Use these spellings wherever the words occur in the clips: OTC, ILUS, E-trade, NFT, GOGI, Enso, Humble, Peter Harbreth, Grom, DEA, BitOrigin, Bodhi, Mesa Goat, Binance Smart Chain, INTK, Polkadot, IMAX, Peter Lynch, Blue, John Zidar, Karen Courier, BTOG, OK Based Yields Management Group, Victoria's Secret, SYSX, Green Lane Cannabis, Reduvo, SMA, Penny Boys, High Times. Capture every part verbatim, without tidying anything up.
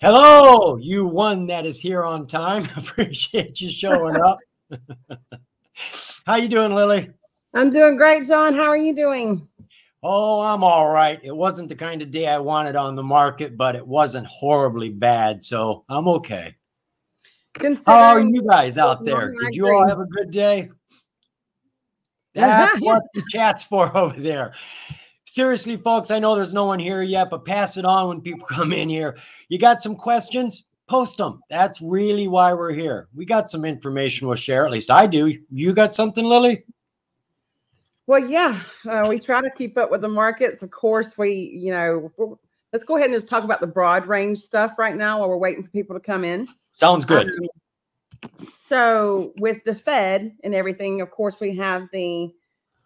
Hello, you one that is here on time. Appreciate you showing up. How you doing, Lily? I'm doing great, John. How are you doing? Oh, I'm all right. It wasn't the kind of day I wanted on the market, but it wasn't horribly bad, so I'm okay. How are you guys out there? Did you all have a good day? That's what the chat's for over there. Seriously, folks, I know there's no one here yet, but pass it on when people come in here. You got some questions? Post them. That's really why we're here. We got some information we'll share. At least I do. You got something, Lily? Well, yeah, uh, we try to keep up with the markets. Of course, we, you know, let's go ahead and just talk about the broad range stuff right now while we're waiting for people to come in. Sounds good. Um, so with the Fed and everything, of course, we have the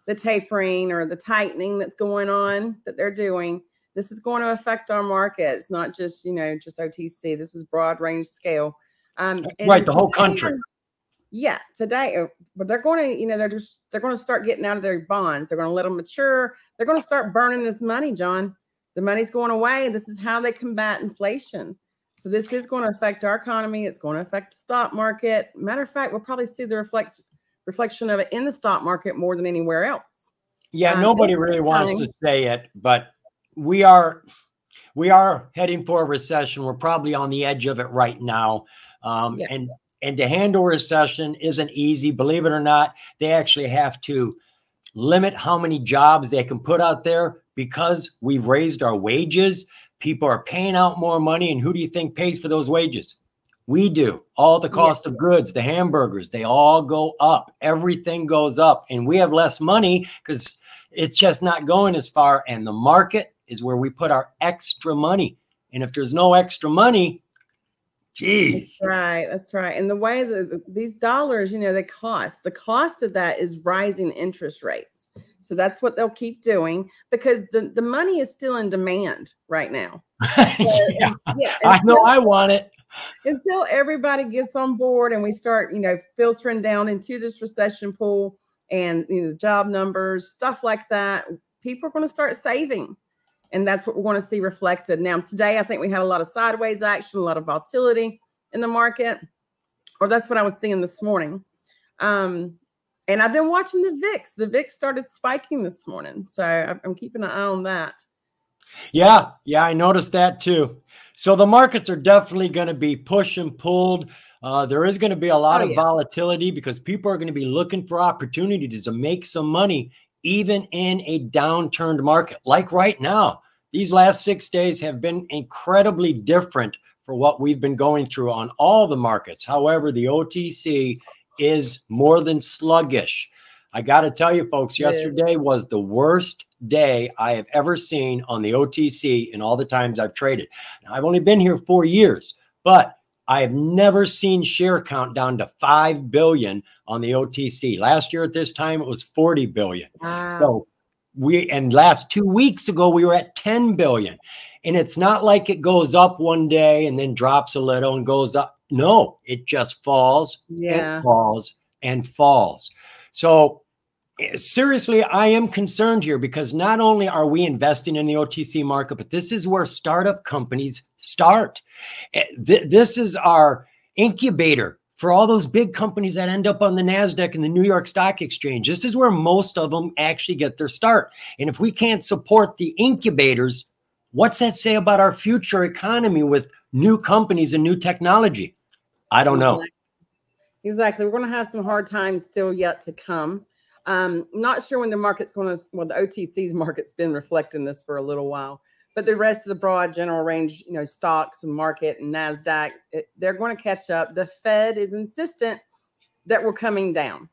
the tapering or the tightening that's going on that they're doing. This is going to affect our markets, not just, you know, just O T C. This is broad range scale. Um, right. The whole country. Yeah. Today, but they're going to, you know, they're just, they're going to start getting out of their bonds. They're going to let them mature. They're going to start burning this money, John. The money's going away. This is how they combat inflation. So this is going to affect our economy. It's going to affect the stock market. Matter of fact, we'll probably see the reflex, reflection of it in the stock market more than anywhere else. Yeah, um, nobody really wants to say it, but we are we are heading for a recession. We're probably on the edge of it right now. Um, yeah. And and to handle recession isn't easy. Believe it or not, they actually have to limit how many jobs they can put out there because we've raised our wages. People are paying out more money. And who do you think pays for those wages? We do. All the cost of goods, the hamburgers, they all go up. Everything goes up. And we have less money because it's just not going as far. And the market is where we put our extra money. And if there's no extra money, geez. That's right. That's right. And the way that these dollars, you know, they cost. The cost of that is rising interest rates. So that's what they'll keep doing because the, the money is still in demand right now. So, yeah. And, yeah, I know I want it. Until everybody gets on board and we start, you know, filtering down into this recession pool and, you know, job numbers, stuff like that, people are going to start saving. And that's what we're going to see reflected. Now, today, I think we had a lot of sideways action, a lot of volatility in the market, or that's what I was seeing this morning. Um, And I've been watching the V I X. The V I X started spiking this morning. So I'm keeping an eye on that. Yeah. Yeah. I noticed that too. So the markets are definitely going to be pushed and pulled. Uh, there is going to be a lot oh, of yeah. volatility because people are going to be looking for opportunities to make some money, even in a downturned market. Like right now, these last six days have been incredibly different for what we've been going through on all the markets. However, the O T C is more than sluggish. I got to tell you, folks, yesterday was the worst day I have ever seen on the O T C in all the times I've traded. Now, I've only been here four years, but I have never seen share count down to five billion on the O T C. Last year at this time, it was forty billion. Wow. So we, and last two weeks ago, we were at ten billion. And it's not like it goes up one day and then drops a little and goes up. No, it just falls yeah. and falls and falls. So seriously, I am concerned here because not only are we investing in the O T C market, but this is where startup companies start. This is our incubator for all those big companies that end up on the NASDAQ and the New York Stock Exchange. This is where most of them actually get their start. And if we can't support the incubators, what's that say about our future economy with new companies and new technology? I don't know. Exactly. We're going to have some hard times still yet to come. Um, not sure when the market's going to, well, the O T C's market's been reflecting this for a little while, but the rest of the broad general range, you know, stocks and market and NASDAQ, it, they're going to catch up. The Fed is insistent that we're coming down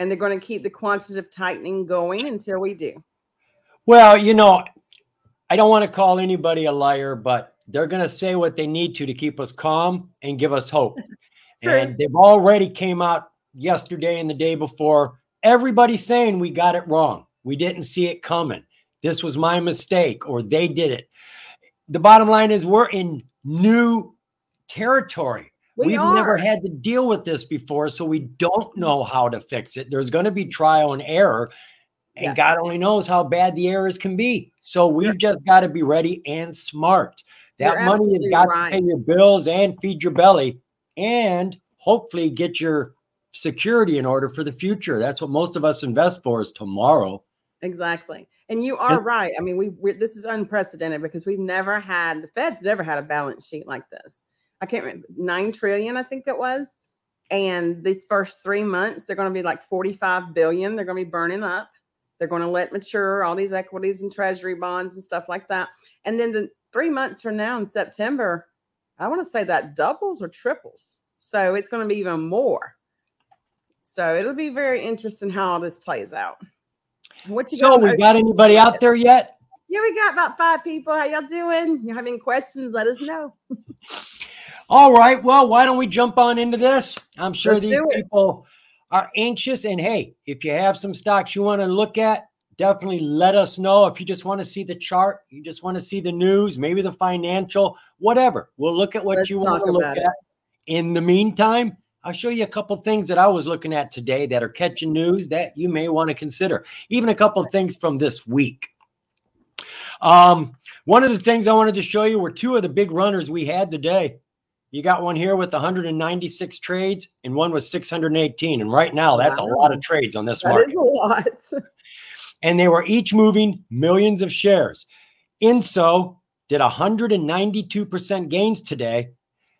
and they're going to keep the quantitative tightening going until we do. Well, you know, I don't want to call anybody a liar, but they're going to say what they need to to keep us calm and give us hope. And they've already came out yesterday and the day before. Everybody saying we got it wrong. We didn't see it coming. This was my mistake or they did it. The bottom line is we're in new territory. We We've are. never had to deal with this before, so we don't know how to fix it. There's going to be trial and error. And yeah. God only knows how bad the errors can be. So we've just got to be ready and smart. That money has got to pay your bills and feed your belly and hopefully get your security in order for the future. That's what most of us invest for, is tomorrow. Exactly. And you are right. I mean, we we're, this is unprecedented because we've never had, the Fed's never had a balance sheet like this. I can't remember, nine trillion, I think it was. And these first three months, they're going to be like forty-five billion. They're going to be burning up. They're going to let mature all these equities and treasury bonds and stuff like that. And then the three months from now in September, I want to say that doubles or triples. So it's going to be even more. So it'll be very interesting how all this plays out. What you so got we got anybody out there yet? Yeah, we got about five people. How y'all doing? You have any questions? Let us know. All right. Well, why don't we jump on into this? I'm sure Let's these people are anxious. And hey, if you have some stocks you want to look at, definitely let us know. If you just want to see the chart, you just want to see the news, maybe the financial, whatever. We'll look at what Let's you want to look at. It. In the meantime, I'll show you a couple of things that I was looking at today that are catching news that you may want to consider, even a couple of things from this week. Um, one of the things I wanted to show you were two of the big runners we had today. You got one here with one hundred ninety-six trades and one with six hundred eighteen. And right now, that's wow. a lot of trades on this that market. Is a lot. And they were each moving millions of shares. Enso did one hundred ninety-two percent gains today.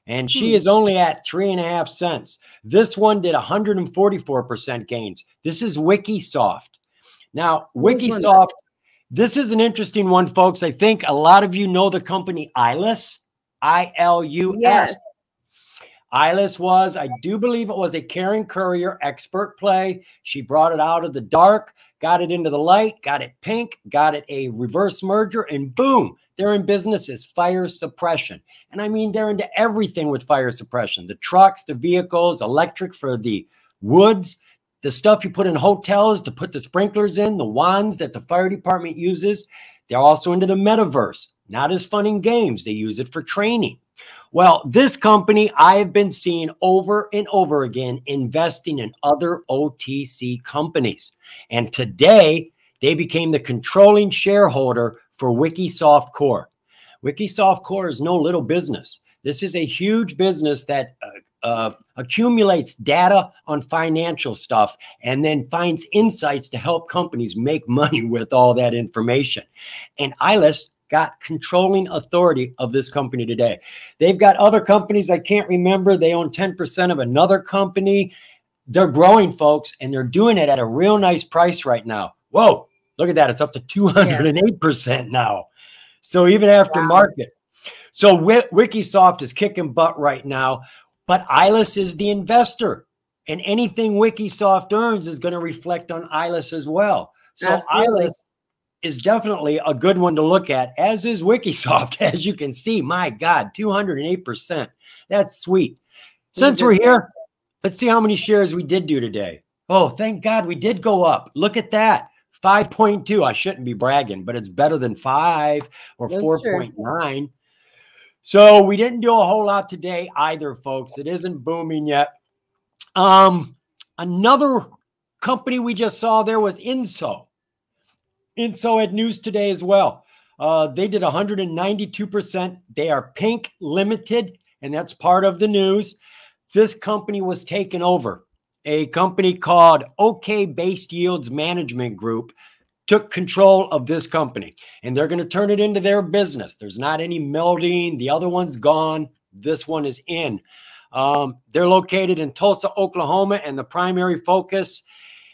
And she is only at three and a half cents. This one did one hundred forty-four percent gains. This is WikiSoft. Now, WikiSoft, this is an interesting one, folks. I think a lot of you know the company I L U S. I L U S. Yes. I L U S was, I do believe it was a Karen Courier expert play. She brought it out of the dark, got it into the light, got it pink, got it a reverse merger, and boom. They're in business is fire suppression. And I mean, they're into everything with fire suppression. The trucks, the vehicles, electric for the woods, the stuff you put in hotels to put the sprinklers in, the wands that the fire department uses. They're also into the metaverse, not as fun and games. They use it for training. Well, this company I have been seeing over and over again investing in other O T C companies. And today they became the controlling shareholder for WikiSoft Corp. WikiSoft Corp is no little business. This is a huge business that uh, uh, accumulates data on financial stuff and then finds insights to help companies make money with all that information. And I L U S got controlling authority of this company today. They've got other companies I can't remember. They own ten percent of another company. They're growing, folks, and they're doing it at a real nice price right now. Whoa. Look at that. It's up to two hundred eight percent yeah. now. So even after wow. market. So WikiSoft is kicking butt right now, but I L U S is the investor, and anything WikiSoft earns is going to reflect on I L U S as well. So absolutely. I L U S is definitely a good one to look at, as is WikiSoft. As you can see, my God, two hundred eight percent. That's sweet. Since we're here, let's see how many shares we did do today. Oh, thank God we did go up. Look at that. five point two, I shouldn't be bragging, but it's better than five or four point nine. So we didn't do a whole lot today either, folks. It isn't booming yet. Um, another company we just saw there was Enso. Enso had news today as well. Uh, they did one hundred ninety-two percent. They are Pink Limited, and that's part of the news. This company was taken over. A company called OK Based Yields Management Group took control of this company, and they're going to turn it into their business. There's not any melding. The other one's gone. This one is in. Um, they're located in Tulsa, Oklahoma, and the primary focus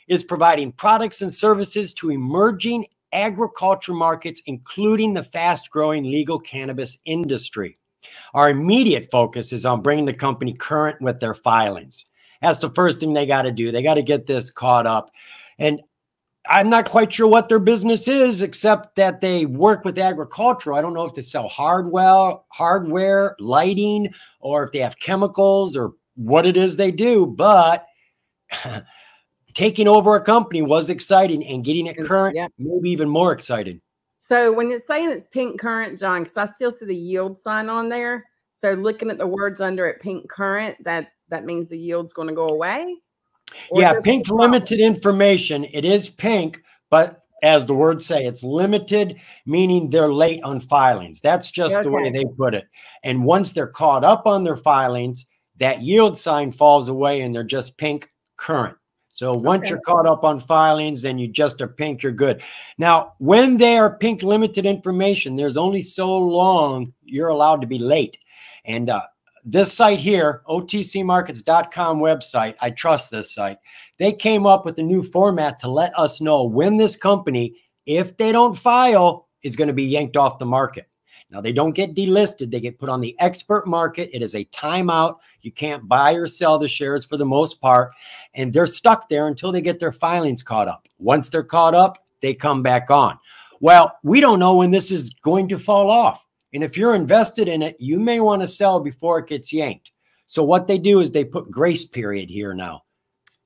is providing products and services to emerging agriculture markets, including the fast-growing legal cannabis industry. Our immediate focus is on bringing the company current with their filings. That's the first thing they got to do. They got to get this caught up. And I'm not quite sure what their business is, except that they work with agriculture. I don't know if they sell hardware, hardware, lighting, or if they have chemicals or what it is they do. But taking over a company was exciting, and getting it current, yeah. maybe even more exciting. So when it's saying it's pink current, John, because I still see the yield sign on there. So looking at the words under it, pink current, that That means the yield's going to go away? Yeah, Pink Limited information. It is pink, but as the words say, it's limited, meaning they're late on filings. That's just okay. the way they put it. And once they're caught up on their filings, that yield sign falls away and they're just pink current. So once okay. you're caught up on filings, then you just are pink, you're good. Now, when they are pink limited information, there's only so long you're allowed to be late. And uh, this site here, O T C markets dot com website, I trust this site. They came up with a new format to let us know when this company, if they don't file, is going to be yanked off the market. Now, they don't get delisted. They get put on the expert market. It is a timeout. You can't buy or sell the shares for the most part. And they're stuck there until they get their filings caught up. Once they're caught up, they come back on. Well, we don't know when this is going to fall off. And if you're invested in it, you may want to sell before it gets yanked. So what they do is they put grace period here now.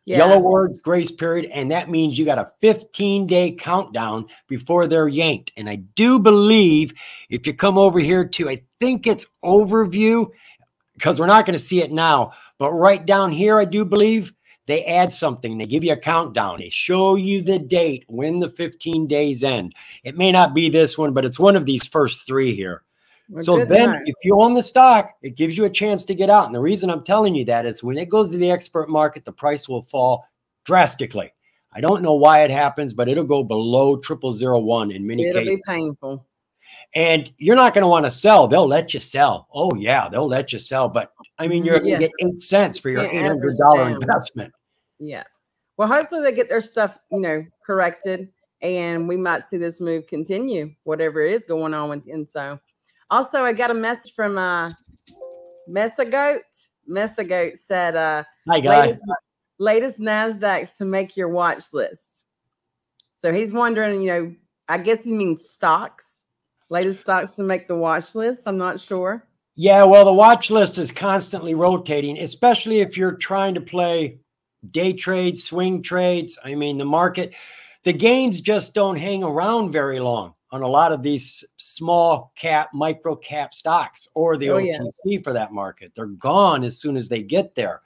Yeah. Yellow words, grace period, and that means you got a fifteen day countdown before they're yanked. And I do believe if you come over here to, I think it's overview, because we're not going to see it now, but right down here, I do believe they add something. They give you a countdown. They show you the date when the fifteen days end. It may not be this one, but it's one of these first three here. Well, so then night. If you own the stock, it gives you a chance to get out. And the reason I'm telling you that is when it goes to the expert market, the price will fall drastically. I don't know why it happens, but it'll go below triple zero one in many it'll cases. It'll be painful. And you're not going to want to sell. They'll let you sell. Oh, yeah, they'll let you sell. But, I mean, you're yeah. going to get eight cents for your yeah, eight hundred dollar investment. Yeah. Well, hopefully they get their stuff, you know, corrected. And we might see this move continue, whatever is going on with Enso. Also, I got a message from uh, Mesa Goat. Mesa Goat said, uh, Hi, guys. Latest, latest NASDAQs to make your watch list. So he's wondering, you know, I guess he means stocks. Latest stocks to make the watch list. I'm not sure. Yeah, well, the watch list is constantly rotating, especially if you're trying to play day trades, swing trades. I mean, the market, the gains just don't hang around very long on a lot of these small cap, micro cap stocks, or the oh, O T C yeah. for that market. They're gone as soon as they get there.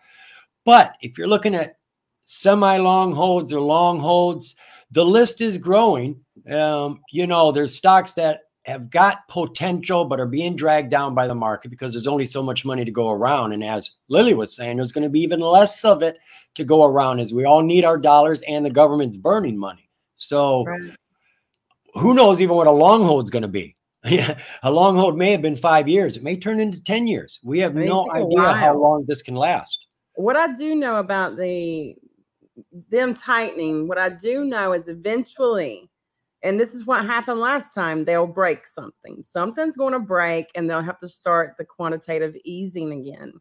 But if you're looking at semi-long holds or long holds, the list is growing. Um, you know, there's stocks that have got potential but are being dragged down by the market because there's only so much money to go around. And as Lily was saying, there's going to be even less of it to go around as we all need our dollars and the government's burning money. So... Right. Who knows even what a long hold is going to be? A long hold may have been five years. It may turn into ten years. We have no idea how long this can last. What I do know about the them tightening, what I do know is eventually, and this is what happened last time, they'll break something. Something's going to break, and they'll have to start the quantitative easing again,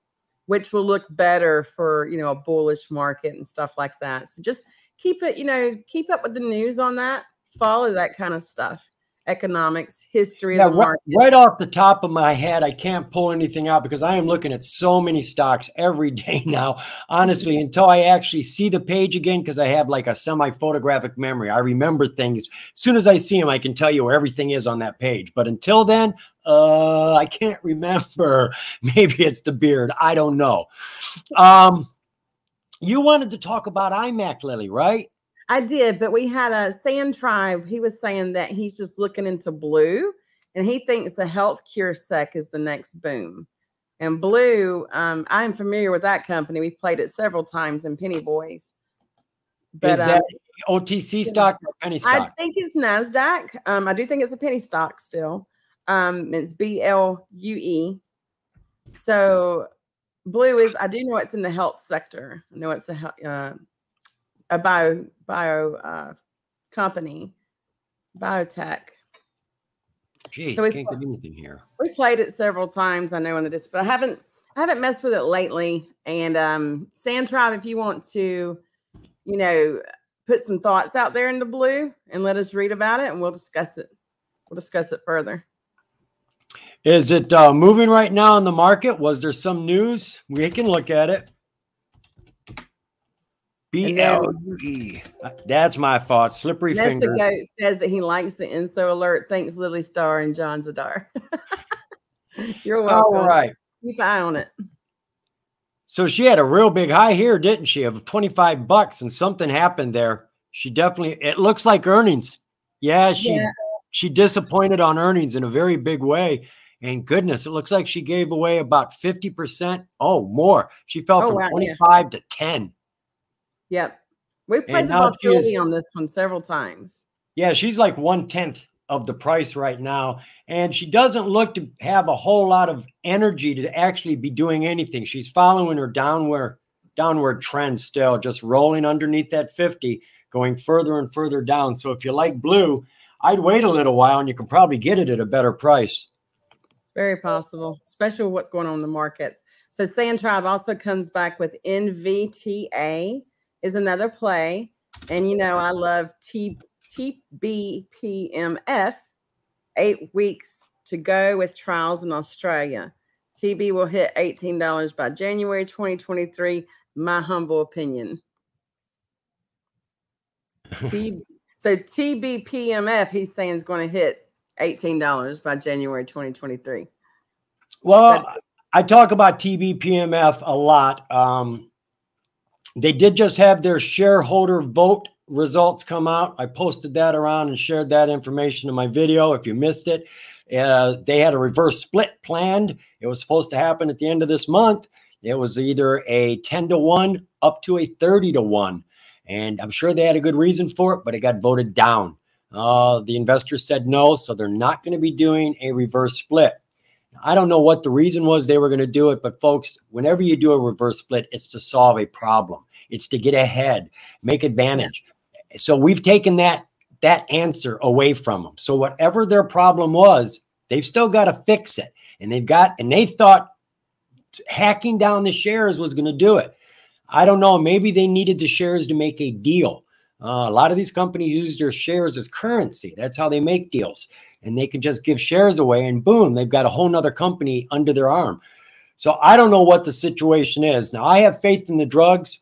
which will look better for, you know, a bullish market and stuff like that. So just keep it, you know, keep up with the news on that. Follow that kind of stuff, economics, history. Yeah, of the market. Right, right off the top of my head, I can't pull anything out because I am looking at so many stocks every day now, honestly, until I actually see the page again, because I have like a semi-photographic memory. I remember things. As soon as I see them, I can tell you where everything is on that page. But until then, uh, I can't remember. Maybe it's the beard. I don't know. Um, you wanted to talk about I MAX, Lily, right? I did, but we had a Sand Tribe. He was saying that he's just looking into Blue, and he thinks the health cure sec is the next boom. And Blue, um, I'm familiar with that company. We played it several times in Penny Boys. But, is that um, O T C stock or penny stock? I think it's NASDAQ. Um, I do think it's a penny stock still. Um, it's B L U E. So Blue is, I do know it's in the health sector. I know it's a uh, a bio bio uh, company, biotech. Jeez, so can't get anything here. We played it several times, I know, in the disc, but I haven't I haven't messed with it lately. And um, Sand Tribe, if you want to, you know, put some thoughts out there in the Blue and let us read about it, and we'll discuss it. We'll discuss it further. Is it uh, moving right now in the market? Was there some news? We can look at it. B L E. That's my fault. Slippery Nessa finger. Goat says that he likes the Enso alert. Thanks, LilyStar and John Zidar. You're welcome. All right. Keep an eye on it. So she had a real big high here, didn't she? Of twenty-five bucks, and something happened there. She definitely, it looks like earnings. Yeah, she yeah. she disappointed on earnings in a very big way. And goodness, it looks like she gave away about fifty percent. Oh, more. She fell oh, from wow, twenty-five yeah. to ten. Yep. We played the volatility on this one several times. Yeah, she's like one-tenth of the price right now. And she doesn't look to have a whole lot of energy to actually be doing anything. She's following her downward downward trend still, just rolling underneath that fifty, going further and further down. So if you like Blue, I'd wait a little while, and you can probably get it at a better price. Very possible, especially with what's going on in the markets. So Sand Tribe also comes back with N V T A is another play. And, you know, I love T B P M F, eight weeks to go with trials in Australia. T B will hit eighteen dollars by January twenty twenty-three, my humble opinion. T so T B P M F, he's saying, is going to hit eighteen dollars by January twenty twenty-three. Well, but I talk about T B P M F a lot. Um, they did just have their shareholder vote results come out. I posted that around and shared that information in my video if you missed it. Uh, they had a reverse split planned. It was supposed to happen at the end of this month. It was either a ten to one up to a thirty to one. And I'm sure they had a good reason for it, but it got voted down. Uh, the investor said no, so they're not going to be doing a reverse split. I don't know what the reason was they were going to do it, but folks, whenever you do a reverse split, it's to solve a problem. It's to get ahead, make advantage. So we've taken that, that answer away from them. So whatever their problem was, they've still got to fix it. And they've got, and they thought hacking down the shares was going to do it. I don't know. Maybe they needed the shares to make a deal. Uh, a lot of these companies use their shares as currency. That's how they make deals. And they can just give shares away and boom, they've got a whole nother company under their arm. So I don't know what the situation is. Now, I have faith in the drugs.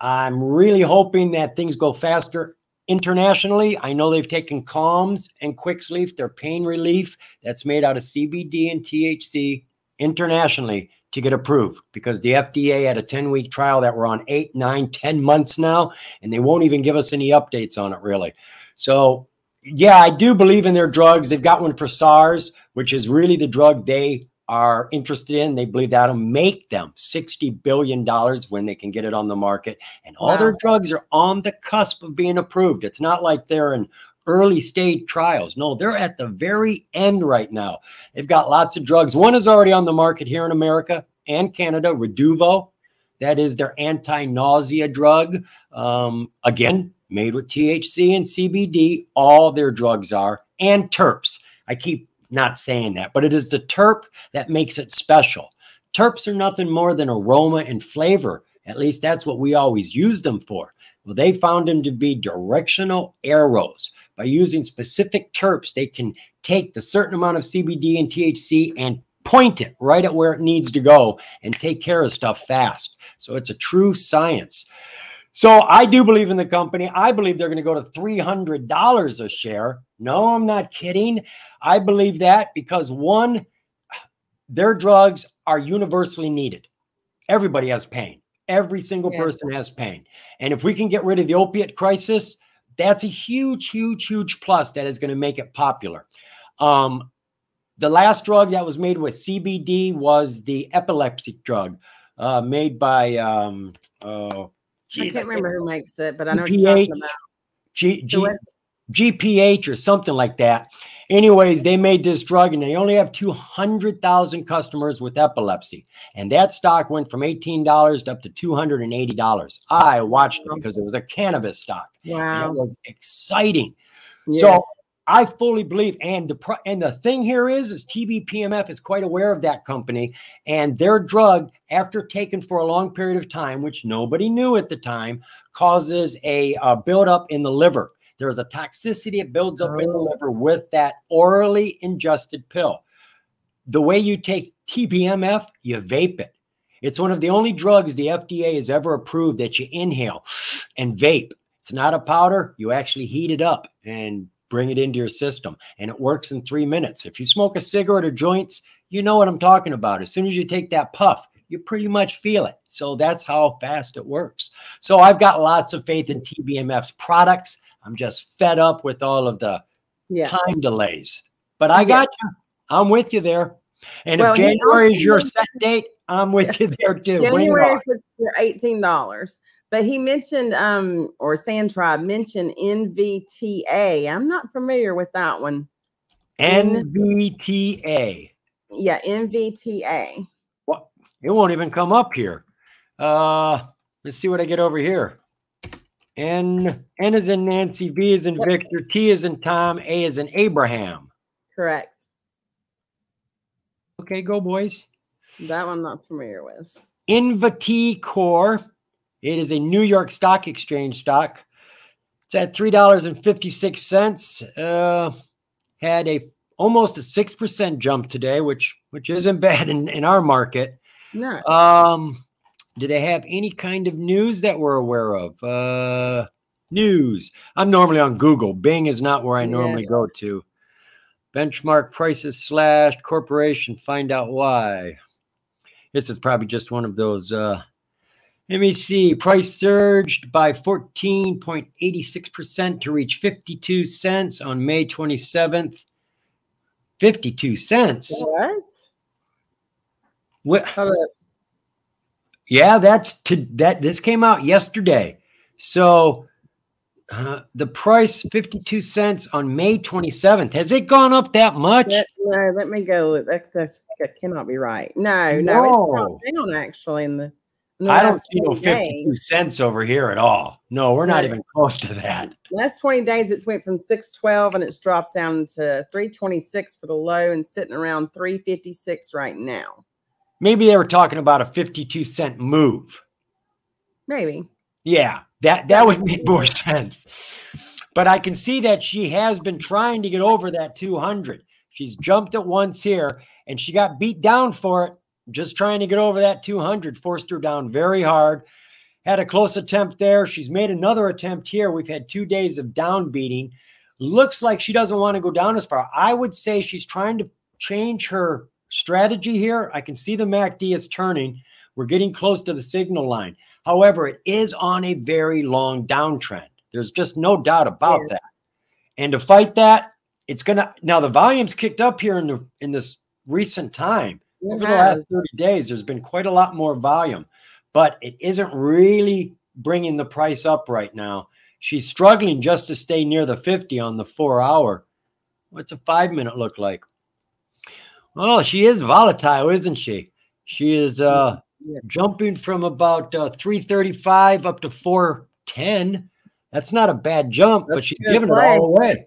I'm really hoping that things go faster internationally. I know they've taken Calms and Quicksleaf, their pain relief that's made out of C B D and T H C internationally to get approved, because the F D A had a ten-week trial that we're on eight, nine, ten months now, and they won't even give us any updates on it, really. So, yeah, I do believe in their drugs. They've got one for SARS, which is really the drug they are interested in. They believe that'll make them sixty billion dollars when they can get it on the market. And all wow. their drugs are on the cusp of being approved. It's not like they're in early stage trials. No, they're at the very end right now. They've got lots of drugs. One is already on the market here in America and Canada, Reduvo. That is their anti-nausea drug. Um, again, made with T H C and C B D. All their drugs are. And terps. I keep not saying that, but it is the terp that makes it special. Terps are nothing more than aroma and flavor. At least that's what we always use them for. Well, they found them to be directional arrows. By using specific terps, they can take the certain amount of C B D and T H C and point it right at where it needs to go and take care of stuff fast. So it's a true science. So I do believe in the company. I believe they're going to go to three hundred dollars a share. No, I'm not kidding. I believe that because, one, their drugs are universally needed. Everybody has pain. Every single yes. person has pain. And if we can get rid of the opiate crisis, that's a huge, huge, huge plus that is going to make it popular. Um, the last drug that was made with C B D was the epilepsy drug uh, made by, um, oh, geez, I can't I remember who makes it, but I know what you're talking about. G G so G P H or something like that. Anyways, they made this drug and they only have two hundred thousand customers with epilepsy. And that stock went from eighteen dollars to up to two hundred eighty dollars. I watched it because it was a cannabis stock. Wow. And it was exciting. Yes. So I fully believe. And the, and the thing here is, is T B P M F is quite aware of that company and their drug, after taken for a long period of time, which nobody knew at the time, causes a uh, buildup in the liver. There's a toxicity. It builds up oh. in the liver with that orally ingested pill. The way you take T B M F, you vape it. It's one of the only drugs the F D A has ever approved that you inhale and vape. It's not a powder. You actually heat it up and bring it into your system. And it works in three minutes. If you smoke a cigarette or joints, you know what I'm talking about. As soon as you take that puff, you pretty much feel it. So that's how fast it works. So I've got lots of faith in T B M F's products. I'm just fed up with all of the yeah. time delays. But I yes. got you. I'm with you there. And well, if January you know, is your set date, I'm with you there too. January is for eighteen dollars. But he mentioned, um, or Sand Tribe mentioned N V T A. I'm not familiar with that one. N V T A. Yeah, N V T A. Well, it won't even come up here. Uh, let's see what I get over here. N, N is in Nancy, V is in Victor, T is in Tom, A is in Abraham. Correct. Okay, go boys. That one I'm not familiar with. N V T Core. It is a New York Stock Exchange stock. It's at three dollars and fifty-six cents. Uh, had a almost a six percent jump today, which which isn't bad in, in our market. No. Um, do they have any kind of news that we're aware of? Uh, news. I'm normally on Google. Bing is not where I normally yeah. go to. Benchmark prices slashed. Corporation, find out why. This is probably just one of those... Uh, let me see. Price surged by fourteen point eight six percent to reach fifty-two cents on May twenty-seventh. fifty-two cents? What? What? Yeah, that's to that. This came out yesterday. So uh, the price fifty-two cents on May twenty-seventh. Has it gone up that much? That, no, let me go. That, that's, that cannot be right. No, no. no it's not down actually in the. No, I don't see no fifty-two cents over here at all. No, we're not even close to that. Last twenty days, it's went from six twelve and it's dropped down to three twenty-six for the low and sitting around three fifty-six right now. Maybe they were talking about a fifty-two cent move. Maybe. Yeah, that, that would make more sense. But I can see that she has been trying to get over that two hundred. She's jumped at once here and she got beat down for it. Just trying to get over that two hundred, forced her down very hard. Had a close attempt there. She's made another attempt here. We've had two days of down beating. Looks like she doesn't want to go down as far. I would say she's trying to change her strategy here. I can see the M A C D is turning. We're getting close to the signal line. However, it is on a very long downtrend. There's just no doubt about that. And to fight that, it's going to – now the volume's kicked up here in the in this recent time. Over the last thirty days, there's been quite a lot more volume, but it isn't really bringing the price up right now. She's struggling just to stay near the fifty on the four hour. What's a five minute look like? Well, she is volatile, isn't she? She is uh, yeah. jumping from about uh, three thirty-five up to four ten. That's not a bad jump, That's but she's giving play. it all away.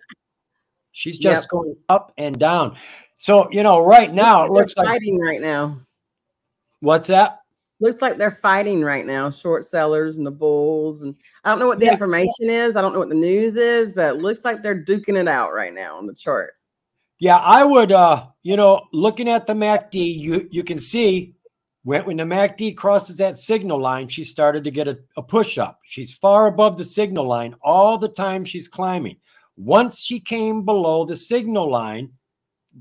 She's just yep. going up and down. So, you know, right now, it looks like they're fighting right now. What's that? Looks like they're fighting right now, short sellers and the bulls. And I don't know what the yeah. information is. I don't know what the news is, but it looks like they're duking it out right now on the chart. Yeah, I would, uh, you know, looking at the M A C D, you, you can see when, when the M A C D crosses that signal line, she started to get a, a push up. She's far above the signal line all the time she's climbing. Once she came below the signal line,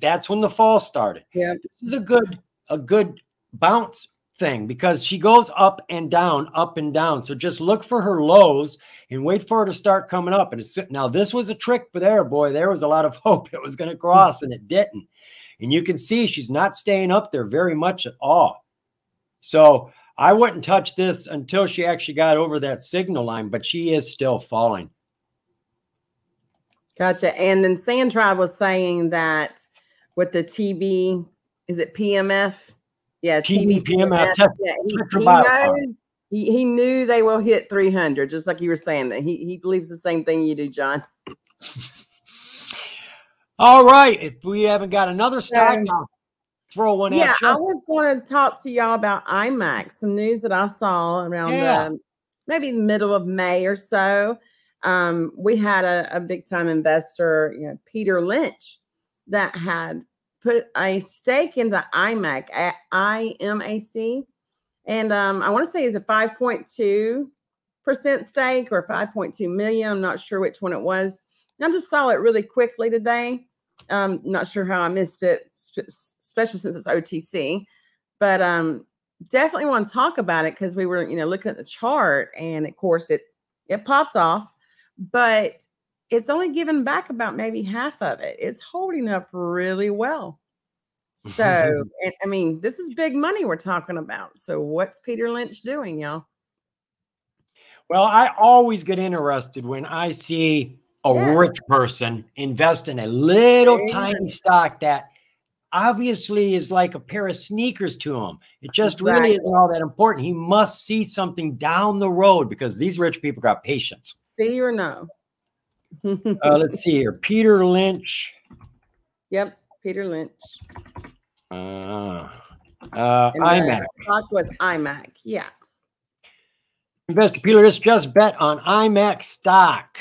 that's when the fall started. Yeah. This is a good, a good bounce thing because she goes up and down, up and down. So just look for her lows and wait for her to start coming up. And it's, now this was a trick for there, boy. There was a lot of hope it was going to cross and it didn't. And you can see she's not staying up there very much at all. So I wouldn't touch this until she actually got over that signal line, but she is still falling. Gotcha. And then Sand Tribe was saying that with the T B, is it P M F? Yeah, T B P M F. Yeah, he, he, he, he knew they will hit three hundred, just like you were saying that. He, he believes the same thing you do, John. All right. If we haven't got another stock, I'll throw one yeah, at you. Yeah, I was going to talk to y'all about IMAX, some news that I saw around yeah. um, maybe the middle of May or so. Um, we had a, a big-time investor, you know, Peter Lynch, that had put a stake into I M A C at I M A C. And um, I want to say it's a five point two percent stake or five point two million. I'm not sure which one it was. And I just saw it really quickly today. Um, not sure how I missed it, especially since it's O T C. But um, definitely want to talk about it because we were, you know, looking at the chart and of course it, it popped off, but it's only giving back about maybe half of it. It's holding up really well. So, and, I mean, this is big money we're talking about. So what's Peter Lynch doing, y'all? Well, I always get interested when I see a yeah. rich person invest in a little yeah. tiny stock that obviously is like a pair of sneakers to him. It just exactly. really isn't all that important. He must see something down the road because these rich people got patience. See or no? uh, let's see here. Peter Lynch. Yep, Peter Lynch. Uh, uh, IMAX. Stock was IMAX. Yeah. Investor Peter Lynch just bet on IMAX stock.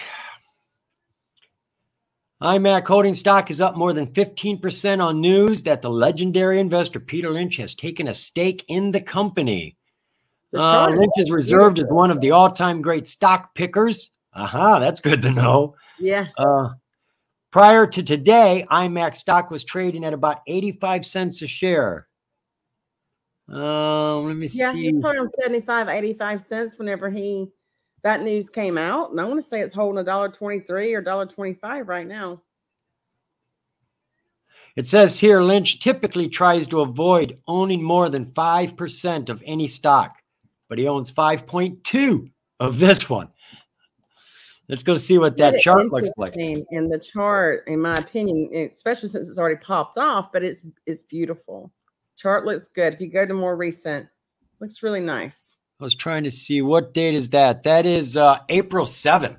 IMAX holding stock is up more than fifteen percent on news that the legendary investor Peter Lynch has taken a stake in the company. Uh, Lynch is reserved as one of the all-time great stock pickers. Aha, uh-huh, that's good to know. Yeah. Uh, prior to today, IMAX stock was trading at about eighty-five cents a share. Uh, let me yeah, see. Yeah, he's holding seventy-five, eighty-five cents whenever he... that news came out, and I want to say it's holding a dollar twenty-three or a dollar twenty-five right now. It says here, Lynch typically tries to avoid owning more than five percent of any stock, but he owns five point two of this one. Let's go see what that chart looks like. And the chart, in my opinion, especially since it's already popped off, but it's, it's beautiful. Chart looks good. If you go to more recent, looks really nice. I was trying to see what date is that. That is uh, April seventh.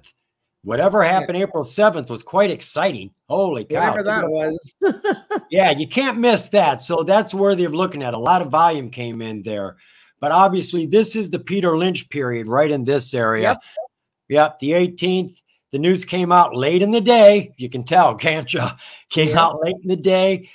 Whatever happened yeah. April seventh was quite exciting. Holy cow. Whatever that was. Yeah, you can't miss that. So that's worthy of looking at. A lot of volume came in there. But obviously, this is the Peter Lynch period right in this area. Yep, yep, the eighteenth. The news came out late in the day. You can tell, can't you? Came yeah. out late in the day.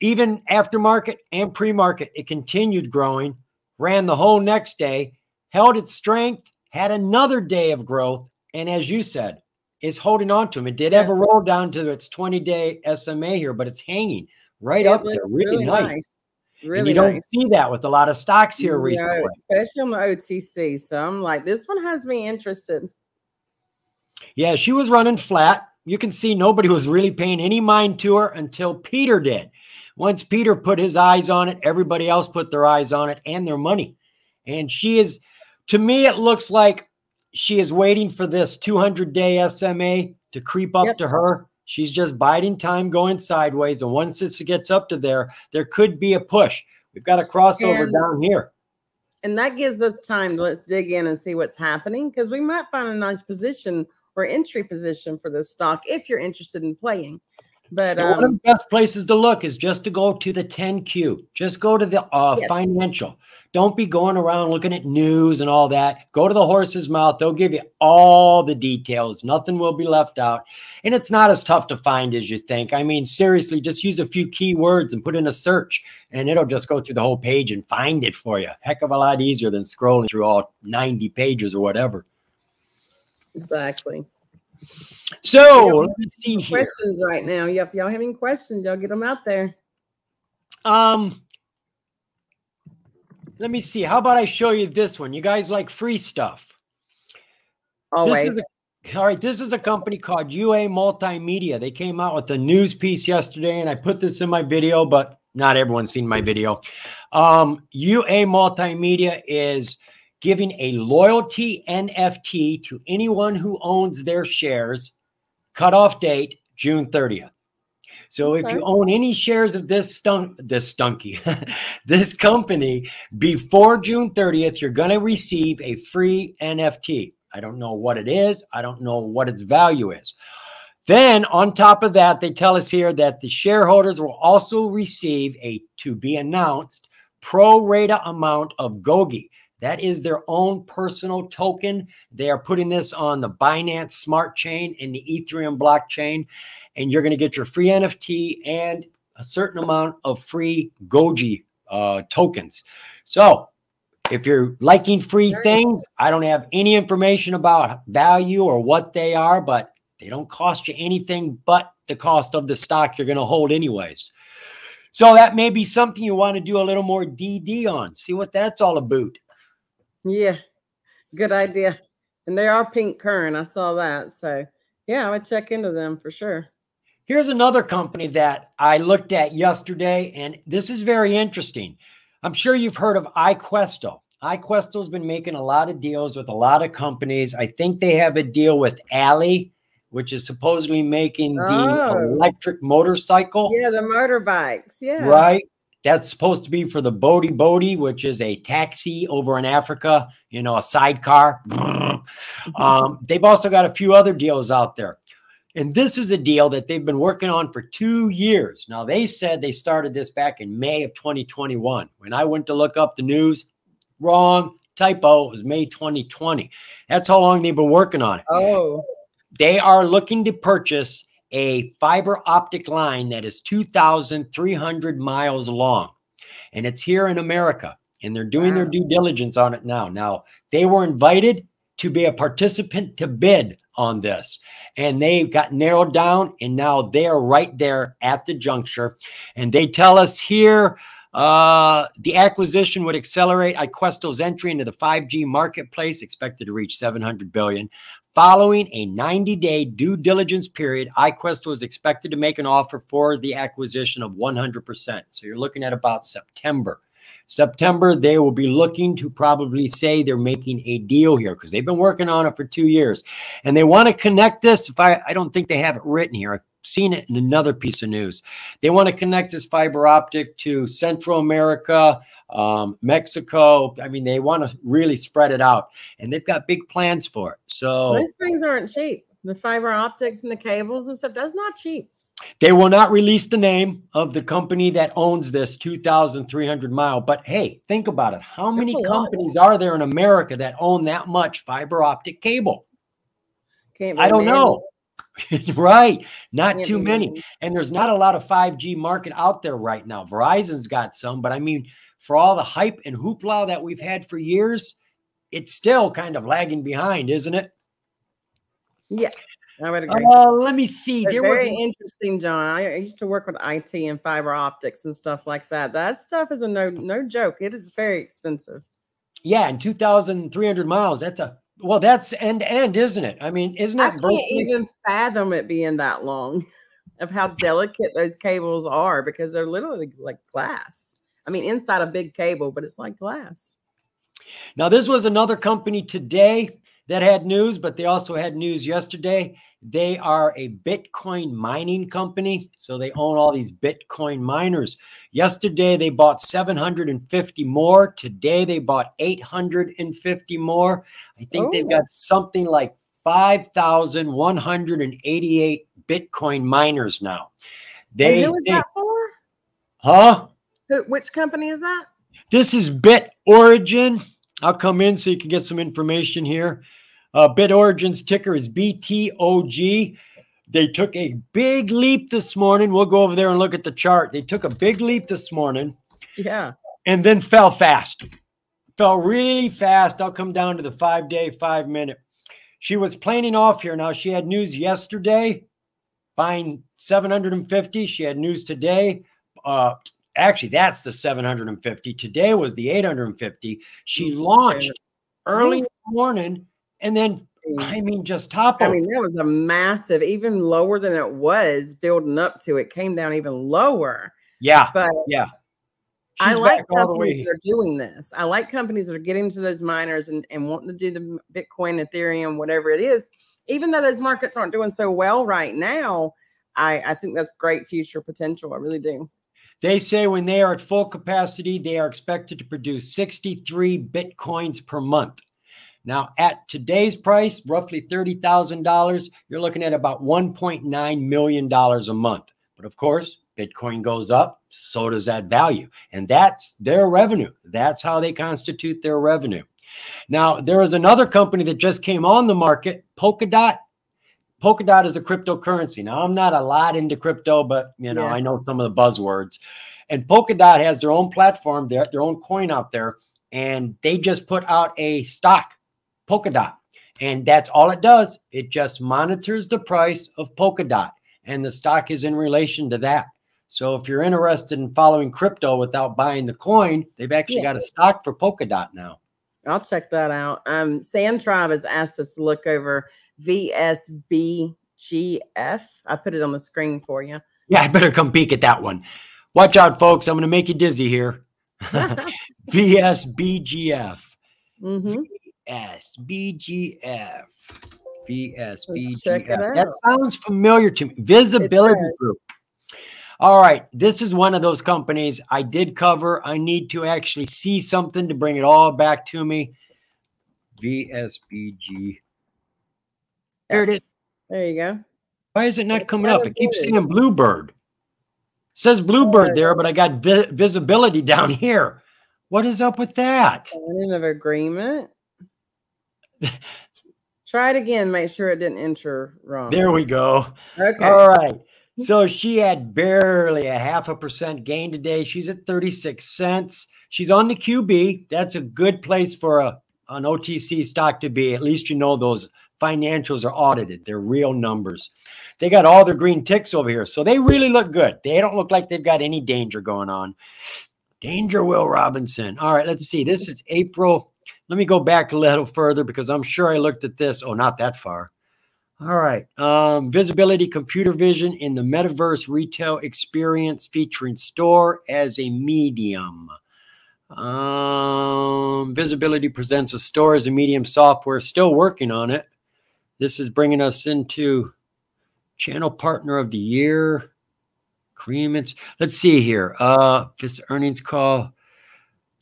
Even aftermarket and pre-market, it continued growing. Ran the whole next day, held its strength, had another day of growth, and as you said, is holding on to them. It did have a roll down to its twenty-day S M A here, but it's hanging right it up there. Really, really nice. nice. Really and you nice. don't see that with a lot of stocks here recently. No, especially on O T C. So I'm like, this one has me interested. Yeah, she was running flat. You can see nobody was really paying any mind to her until Peter did. Once Peter put his eyes on it, everybody else put their eyes on it and their money. And she is, to me, it looks like she is waiting for this two hundred day S M A to creep up yep. to her. She's just biding time going sideways. And once it gets up to there, there could be a push. We've got a crossover and, down here. And that gives us time to let's dig in and see what's happening because we might find a nice position or entry position for this stock if you're interested in playing. But um, one of the best places to look is just to go to the ten Q. Just go to the uh, yes. financial. Don't be going around looking at news and all that. Go to the horse's mouth. They'll give you all the details. Nothing will be left out. And it's not as tough to find as you think. I mean, seriously, just use a few keywords and put in a search, and it'll just go through the whole page and find it for you. Heck of a lot easier than scrolling through all ninety pages or whatever. Exactly. So let me see here. Questions right now. Yep, y'all have any questions? Y'all get them out there. Um, let me see. How about I show you this one? You guys like free stuff? Always. This is a, all right. This is a company called U A Multimedia. They came out with a news piece yesterday, and I put this in my video, but not everyone's seen my video. Um, U A Multimedia is giving a loyalty N F T to anyone who owns their shares, cutoff date, June thirtieth. So okay. if you own any shares of this stunk, this stunky, this company before June thirtieth, you're going to receive a free N F T. I don't know what it is. I don't know what its value is. Then on top of that, they tell us here that the shareholders will also receive a to be announced pro rata amount of GOGI. That is their own personal token. They are putting this on the Binance Smart Chain and the Ethereum blockchain. And you're going to get your free N F T and a certain amount of free GOGI uh, tokens. So if you're liking free things, I don't have any information about value or what they are, but they don't cost you anything but the cost of the stock you're going to hold anyways. So that may be something you want to do a little more D D on. See what that's all about. Yeah, good idea. And they are pink current. I saw that. So Yeah, I would check into them for sure. Here's another company that I looked at yesterday, and this is very interesting. I'm sure you've heard of iQuesto. iQuesto's been making a lot of deals with a lot of companies. I think they have a deal with Alley, which is supposedly making the oh. electric motorcycle. Yeah, the motorbikes. Yeah. Right. That's supposed to be for the Bodhi Bodhi, which is a taxi over in Africa, you know, a sidecar. um, they've also got a few other deals out there. And this is a deal that they've been working on for two years. Now, they said they started this back in May of twenty twenty-one. When I went to look up the news, wrong, typo, it was May twenty twenty. That's how long they've been working on it. Oh. They are looking to purchase a fiber optic line that is two thousand three hundred miles long. And it's here in America. And they're doing wow. their due diligence on it now. Now, they were invited to be a participant to bid on this. And they got narrowed down. And now they're right there at the juncture. And they tell us here, uh, the acquisition would accelerate iQuesto's entry into the five G marketplace, expected to reach seven hundred billion dollars. Following a ninety-day due diligence period, iQuesto was expected to make an offer for the acquisition of one hundred percent. So you're looking at about September. September, they will be looking to probably say they're making a deal here because they've been working on it for two years. And they want to connect this. If I, I don't think they have it written here. I've seen it in another piece of news. They want to connect this fiber optic to Central America, um, Mexico. I mean, they want to really spread it out. And they've got big plans for it. So these things aren't cheap. The fiber optics and the cables and stuff, that's not cheap. They will not release the name of the company that owns this two thousand three hundred mile. But hey, think about it. How many companies are there in America that own that much fiber optic cable? Can't I don't many. know. Right. Not Can't too many. many. And there's not a lot of five G market out there right now. Verizon's got some, but I mean, for all the hype and hoopla that we've had for years, it's still kind of lagging behind, isn't it? Yeah. I would agree. Uh, let me see. They're very interesting, John. I used to work with I T and fiber optics and stuff like that. That stuff is a no no joke. It is very expensive. Yeah, and two thousand three hundred miles. That's a well. That's end to end, isn't it? I mean, isn't that? I can't even fathom it being that long. Of how delicate those cables are because they're literally like glass. I mean, inside a big cable, but it's like glass. Now, this was another company today that had news, but they also had news yesterday. They are a Bitcoin mining company, so they own all these Bitcoin miners. Yesterday, they bought seven hundred fifty more. Today, they bought eight hundred fifty more. I think oh. they've got something like five thousand one hundred eighty-eight Bitcoin miners now. They and who is they, that for? Huh? Which company is that? This is BitOrigin. I'll come in so you can get some information here. Uh, BitOrigin's ticker is B T O G. They took a big leap this morning. We'll go over there and look at the chart. They took a big leap this morning. Yeah. And then fell fast. Fell really fast. I'll come down to the five-day, five-minute. She was planning off here. Now, she had news yesterday, buying seven hundred fifty. She had news today. Uh, actually, that's the seven hundred fifty. Today was the eight hundred fifty. She launched early morning. And then, I mean, just toppled. I mean, that was a massive, even lower than it was building up to. It came down even lower. Yeah, but yeah. She's I like companies that are doing this. I like companies that are getting to those miners and, and wanting to do the Bitcoin, Ethereum, whatever it is. Even though those markets aren't doing so well right now, I, I think that's great future potential. I really do. They say when they are at full capacity, they are expected to produce sixty-three Bitcoins per month. Now, at today's price, roughly thirty thousand dollars, you're looking at about one point nine million dollars a month. But of course, Bitcoin goes up, so does that value. And that's their revenue. That's how they constitute their revenue. Now, there is another company that just came on the market, Polkadot. Polkadot is a cryptocurrency. Now, I'm not a lot into crypto, but you know, yeah. I know some of the buzzwords. And Polkadot has their own platform, their, their own coin out there, and they just put out a stock. Polkadot. And that's all it does. It just monitors the price of Polkadot. And the stock is in relation to that. So if you're interested in following crypto without buying the coin, they've actually yeah. got a stock for Polkadot now. I'll check that out. Um, Sand Tribe has asked us to look over V S B G F. I put it on the screen for you. Yeah, I better come peek at that one. Watch out, folks. I'm going to make you dizzy here. V S B G F. Mm-hmm. V S B G F. V S B G F. That sounds familiar to me. Visibility Group. All right. This is one of those companies I did cover. I need to actually see something to bring it all back to me. V S B G. There it is. There you go. Why is it not it's coming up? It keeps saying Bluebird. It says Bluebird there, but I got vi visibility down here. What is up with that? Signing of agreement. Try it again. Make sure it didn't enter wrong. There we go. Okay. All right. So she had barely a half a percent gain today. She's at thirty-six cents. She's on the Q B. That's a good place for a, an O T C stock to be. At least you know those financials are audited. They're real numbers. They got all their green ticks over here. So they really look good. They don't look like they've got any danger going on. Danger, Will Robinson. All right, let's see. This is April. Let me go back a little further because I'm sure I looked at this. Oh, not that far. All right. Um, visibility, computer vision in the metaverse retail experience featuring store as a medium. Um, visibility presents a store as a medium software. Still working on it. This is bringing us into channel partner of the year. Agreements. Let's see here. Uh, this earnings call.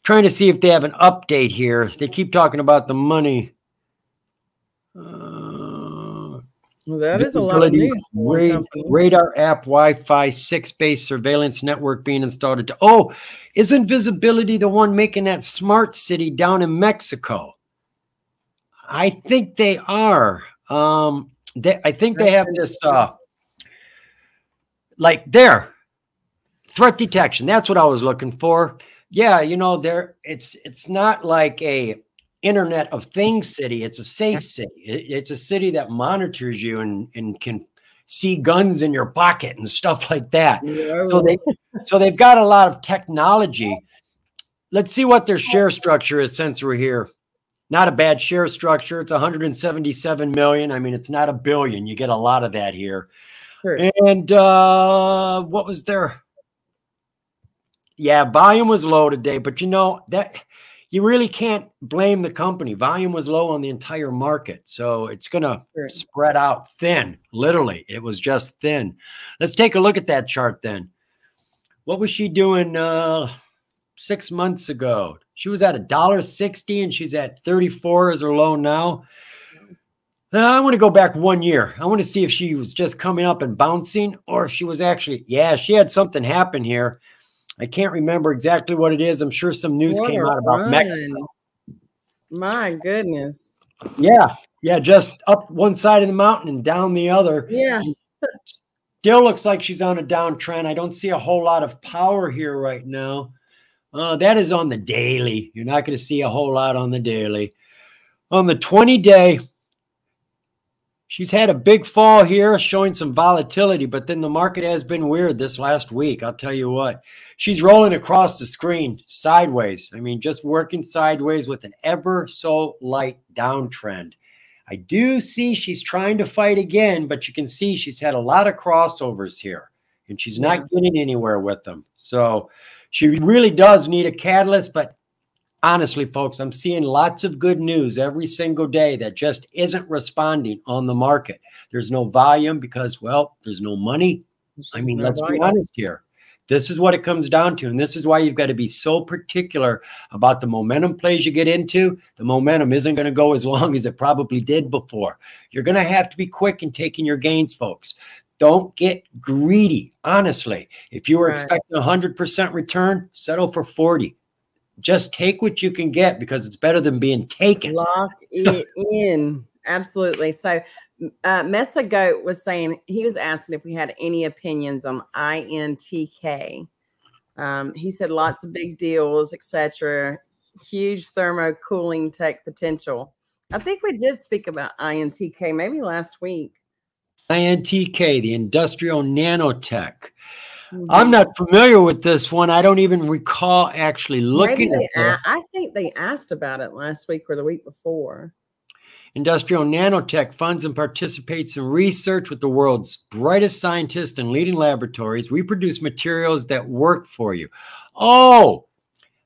Trying to see if they have an update here. They keep talking about the money. Uh, Well, that is a lot of news. Radar, radar app, Wi-Fi, six-based surveillance network being installed. To, oh, isn't Visibility the one making that smart city down in Mexico? I think they are. Um, they, I think they have this, uh, like there, threat detection. That's what I was looking for. Yeah, you know, there. It's it's not like a Internet of Things city. It's a safe city. It's a city that monitors you and, and can see guns in your pocket and stuff like that. Yeah. So they, so they've got a lot of technology. Let's see what their share structure is since we're here. Not a bad share structure. It's one hundred seventy-seven million. I mean, it's not a billion. You get a lot of that here. Sure. And uh, what was their? Yeah, volume was low today, but you know that. You really can't blame the company. Volume was low on the entire market. So it's going to sure. spread out thin, literally. It was just thin. Let's take a look at that chart then. What was she doing uh, six months ago? She was at one dollar sixty and she's at thirty-four as her low now. I want to go back one year. I want to see if she was just coming up and bouncing or if she was actually, yeah, she had something happen here. I can't remember exactly what it is. I'm sure some news what came out about run. Mexico. My goodness. Yeah. Yeah. Just up one side of the mountain and down the other. Yeah. Still looks like she's on a downtrend. I don't see a whole lot of power here right now. Uh, that is on the daily. You're not going to see a whole lot on the daily. On the twenty day, she's had a big fall here showing some volatility, but then the market has been weird this last week. I'll tell you what. She's rolling across the screen sideways. I mean, just working sideways with an ever so light downtrend. I do see she's trying to fight again, but you can see she's had a lot of crossovers here, and she's not getting anywhere with them. So she really does need a catalyst, but honestly, folks, I'm seeing lots of good news every single day that just isn't responding on the market. There's no volume because, well, there's no money. I mean, let's be honest here. This is what it comes down to, and this is why you've got to be so particular about the momentum plays you get into. The momentum isn't going to go as long as it probably did before. You're going to have to be quick in taking your gains, folks. Don't get greedy, honestly. If you were expecting one hundred percent return, settle for forty. Just take what you can get because it's better than being taken. Lock it in. Absolutely. So uh, Mesa Goat was saying, he was asking if we had any opinions on I N T K. Um, he said lots of big deals, et cetera. Huge thermo-cooling tech potential. I think we did speak about I N T K maybe last week. I N T K, the industrial nanotech. I'm not familiar with this one. I don't even recall actually looking at it. I think they asked about it last week or the week before. industrial nanotech funds and participates in research with the world's brightest scientists and leading laboratories. We produce materials that work for you. Oh,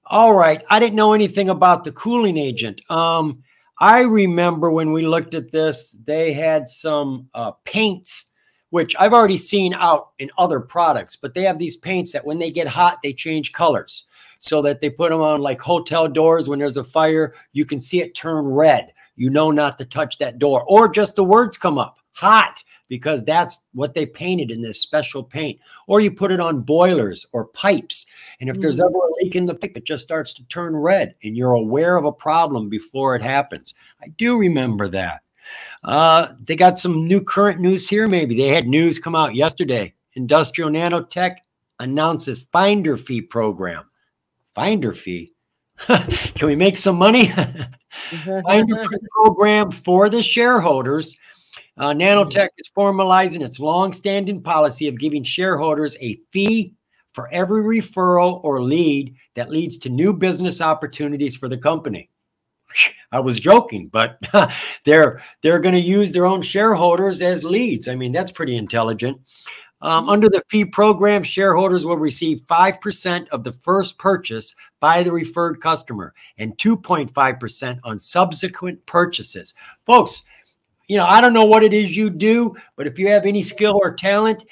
all right. I didn't know anything about the cooling agent. Um, I remember when we looked at this, they had some uh, paints, which I've already seen out in other products, but they have these paints that when they get hot, they change colors so that they put them on like hotel doors. When there's a fire, you can see it turn red. You know not to touch that door, or just the words come up hot because that's what they painted in this special paint. Or you put it on boilers or pipes. And if mm-hmm. there's ever a leak in the pipe, it just starts to turn red and you're aware of a problem before it happens. I do remember that. Uh, they got some new current news here. Maybe they had news come out yesterday. Industrial Nanotech announces Finder Fee program. Finder Fee? Can we make some money? Finder Fee program for the shareholders. Uh, Nanotech is formalizing its long-standing policy of giving shareholders a fee for every referral or lead that leads to new business opportunities for the company. I was joking, but they're they're going to use their own shareholders as leads. I mean, that's pretty intelligent. Um, under the fee program, shareholders will receive five percent of the first purchase by the referred customer and two point five percent on subsequent purchases. Folks, you know, I don't know what it is you do, but if you have any skill or talent,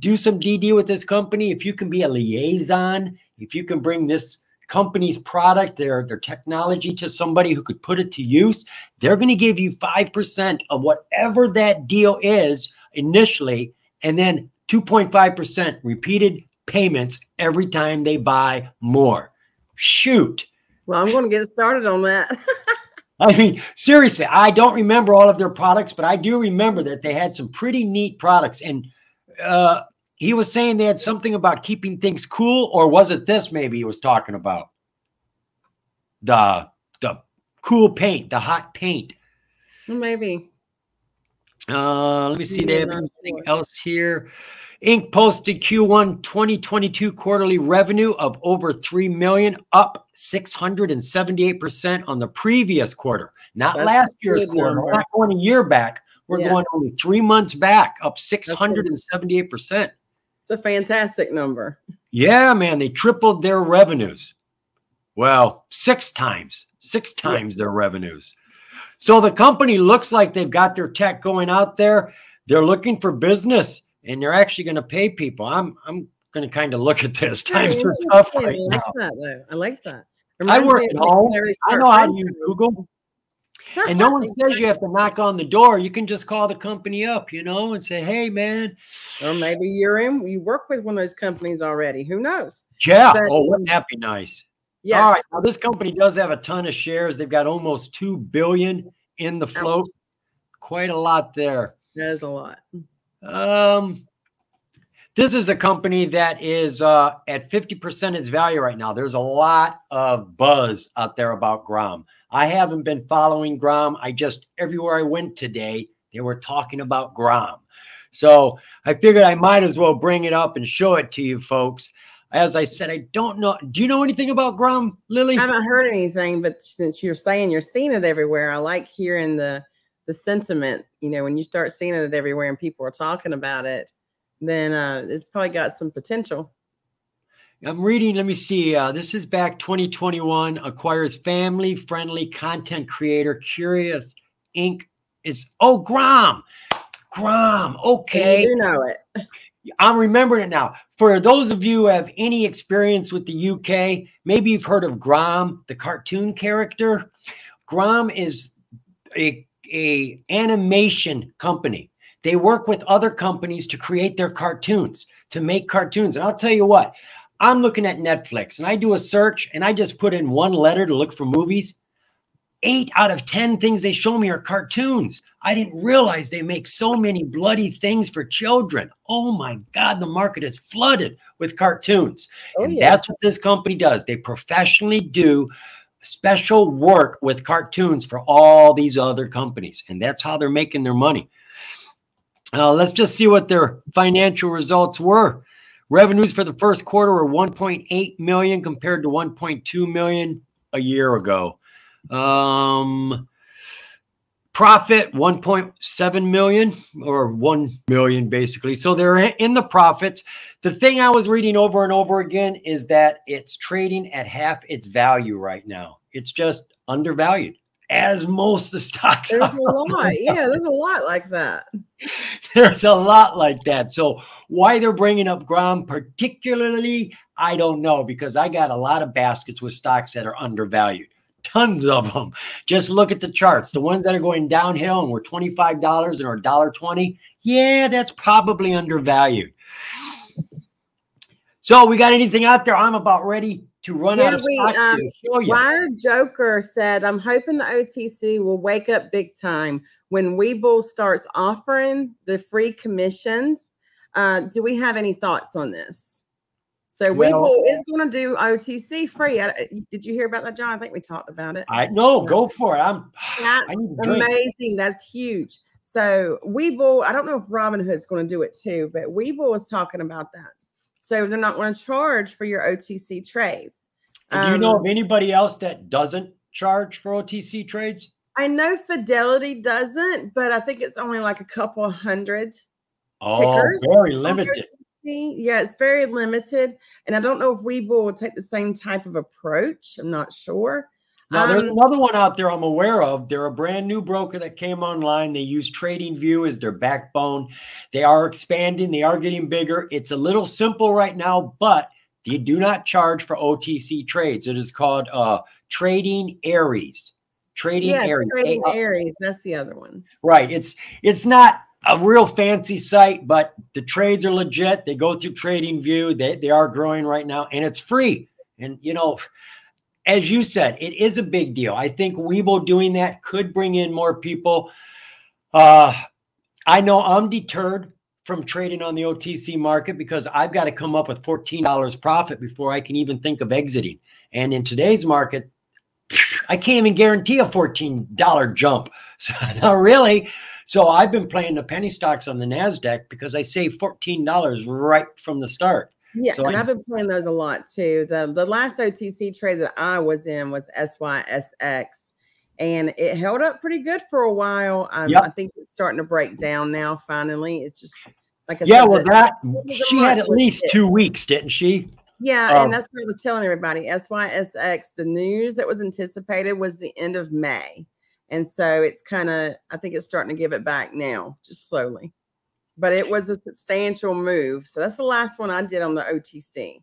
do some D D with this company. If you can be a liaison, if you can bring this company's product, their, their technology to somebody who could put it to use, they're going to give you five percent of whatever that deal is initially, and then two point five percent repeated payments every time they buy more. Shoot. Well, I'm going to get started on that. I mean, seriously, I don't remember all of their products, but I do remember that they had some pretty neat products. And, uh, he was saying they had something about keeping things cool, or was it this maybe he was talking about? The the cool paint, the hot paint. Maybe. Uh, let me see. They have anything else here. Inc posted Q one twenty twenty-two quarterly revenue of over three million dollars, up six hundred seventy-eight percent on the previous quarter. Not That's last year's quarter. We're not going a year back. We're yeah. going only three months back, up six hundred seventy-eight percent. It's a fantastic number. Yeah, man. They tripled their revenues. Well, six times, six times their revenues. So the company looks like they've got their tech going out there. They're looking for business and they're actually going to pay people. I'm I'm going to kind of look at this. Times yeah, are yeah, tough yeah, right I like now. That, though. I like that. Reminds I work at home. I know how to use Google. And no one says you have to knock on the door. You can just call the company up, you know, and say, hey, man. Or maybe you're in, you work with one of those companies already. Who knows? Yeah. But, oh, wouldn't that be nice? Yeah. All right. Now, this company does have a ton of shares. They've got almost two billion dollars in the float. Quite a lot there. That is a lot. Um, this is a company that is uh, at fifty percent its value right now. There's a lot of buzz out there about Grom. I haven't been following Grom. I just, everywhere I went today, they were talking about Grom. So I figured I might as well bring it up and show it to you folks. As I said, I don't know. Do you know anything about Grom, Lily? I haven't heard anything, but since you're saying you're seeing it everywhere, I like hearing the, the sentiment. You know, when you start seeing it everywhere and people are talking about it, then uh, it's probably got some potential. I'm reading, let me see, uh, this is back twenty twenty-one, acquires family-friendly content creator Curious Incorporated is, oh, Grom, Grom, okay. You know it. I'm remembering it now. For those of you who have any experience with the U K, maybe you've heard of Grom, the cartoon character. Grom is a, a animation company. They work with other companies to create their cartoons, to make cartoons. And I'll tell you what. I'm looking at Netflix and I do a search and I just put in one letter to look for movies. eight out of ten things they show me are cartoons. I didn't realize they make so many bloody things for children. Oh my God, the market is flooded with cartoons. Oh, and yeah. That's what this company does. They professionally do special work with cartoons for all these other companies. And that's how they're making their money. Uh, let's just see what their financial results were. Revenues for the first quarter were one point eight million dollars compared to one point two million dollars a year ago. Um, Profit one point seven million or one million basically. So they're in the profits. The thing I was reading over and over again is that it's trading at half its value right now. It's just undervalued, as most of the stocks are. There's a lot. Yeah, there's a lot like that. There's a lot like that. So why they're bringing up Grom particularly, I don't know, because I got a lot of baskets with stocks that are undervalued. Tons of them. Just look at the charts. The ones that are going downhill and were twenty-five dollars and are one dollar twenty. Yeah, that's probably undervalued. So we got anything out there? I'm about ready to run Did out of we, stocks um, to show you. Wire Joker said, I'm hoping the O T C will wake up big time when Webull starts offering the free commissions. Uh, do we have any thoughts on this? So Webull well, is going to do O T C free. I, did you hear about that, John? I think we talked about it. I no, go for it. I'm that's I need amazing. That's huge. So Webull, I don't know if Robinhood's going to do it too, but Webull was talking about that. So they're not going to charge for your O T C trades. Um, do you know of anybody else that doesn't charge for O T C trades? I know Fidelity doesn't, but I think it's only like a couple hundred. Oh, tickers. Very limited. Yeah, it's very limited. And I don't know if Webull will take the same type of approach. I'm not sure. Now, um, there's another one out there I'm aware of. They're a brand new broker that came online. They use TradingView as their backbone. They are expanding. They are getting bigger. It's a little simple right now, but they do not charge for O T C trades. It is called uh, Trading Aries. Trading yeah, Aries. Trading Aries. That's the other one. Right. It's, it's not a real fancy site, but the trades are legit. They go through TradingView. They, they are growing right now, and it's free. And, you know, as you said, it is a big deal. I think Webull doing that could bring in more people. Uh, I know I'm deterred from trading on the O T C market because I've got to come up with fourteen dollars profit before I can even think of exiting. And in today's market, I can't even guarantee a fourteen dollar jump. So, not really. So I've been playing the penny stocks on the NASDAQ because I saved fourteen dollars right from the start. Yeah, so and I, I've been playing those a lot too. The, the last O T C trade that I was in was S Y S X, and it held up pretty good for a while. Um, yep. I think it's starting to break down now finally. It's just like I yeah, said. Yeah, well, that, that she had at least it. two weeks, didn't she? Yeah, um, and that's what I was telling everybody. S Y S X, the news that was anticipated was the end of May. And so it's kind of, I think it's starting to give it back now, just slowly. But it was a substantial move. So that's the last one I did on the O T C.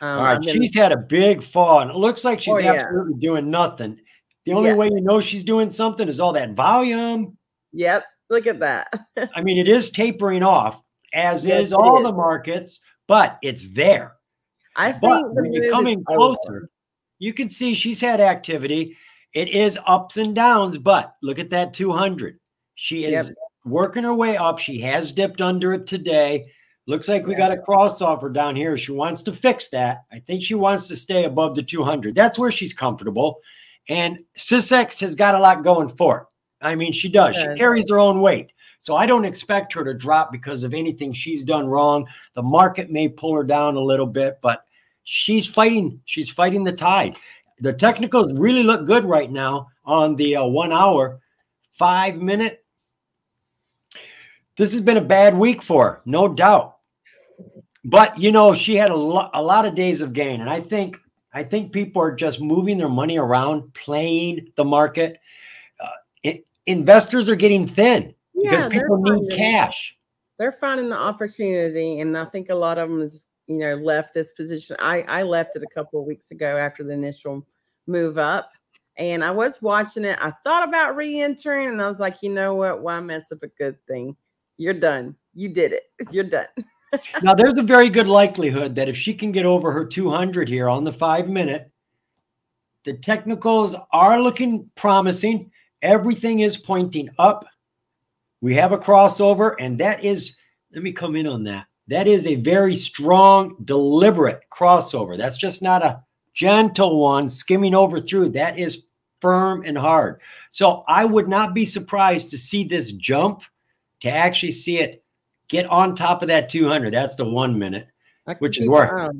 Um, All right, she's had a big fall. And it looks like she's oh, absolutely yeah. doing nothing. The only yeah. way you know she's doing something is all that volume. Yep, look at that. I mean, it is tapering off, as yes, is all is. the markets, but it's there. I but think when you're coming closer, you can see she's had activity. It is ups and downs, but look at that two hundred. She is yep. working her way up. She has dipped under it today. Looks like we yep. got a cross offer down here. She wants to fix that. I think she wants to stay above the two hundred. That's where she's comfortable. And SYSX has got a lot going for it. I mean, she does. Okay. She carries her own weight. So I don't expect her to drop because of anything she's done wrong. The market may pull her down a little bit, but she's fighting. She's fighting the tide. The technicals really look good right now on the uh, one hour, five minute. This has been a bad week for her, no doubt. But, you know, she had a, lo a lot of days of gain. And I think I think people are just moving their money around, playing the market. Uh, it, investors are getting thin yeah, because people finding, need cash. They're finding the opportunity. And I think a lot of them is, you know, left this position. I, I left it a couple of weeks ago after the initial move up, and I was watching it. I thought about re-entering, and I was like, you know what? Why mess up a good thing? You're done. You did it. You're done. Now, there's a very good likelihood that if she can get over her two hundred here on the five minute, the technicals are looking promising. Everything is pointing up. We have a crossover, and that is, let me come in on that. That is a very strong, deliberate crossover. That's just not a gentle one skimming over through. That is firm and hard. So I would not be surprised to see this jump, to actually see it get on top of that two hundred. That's the one minute, which is where,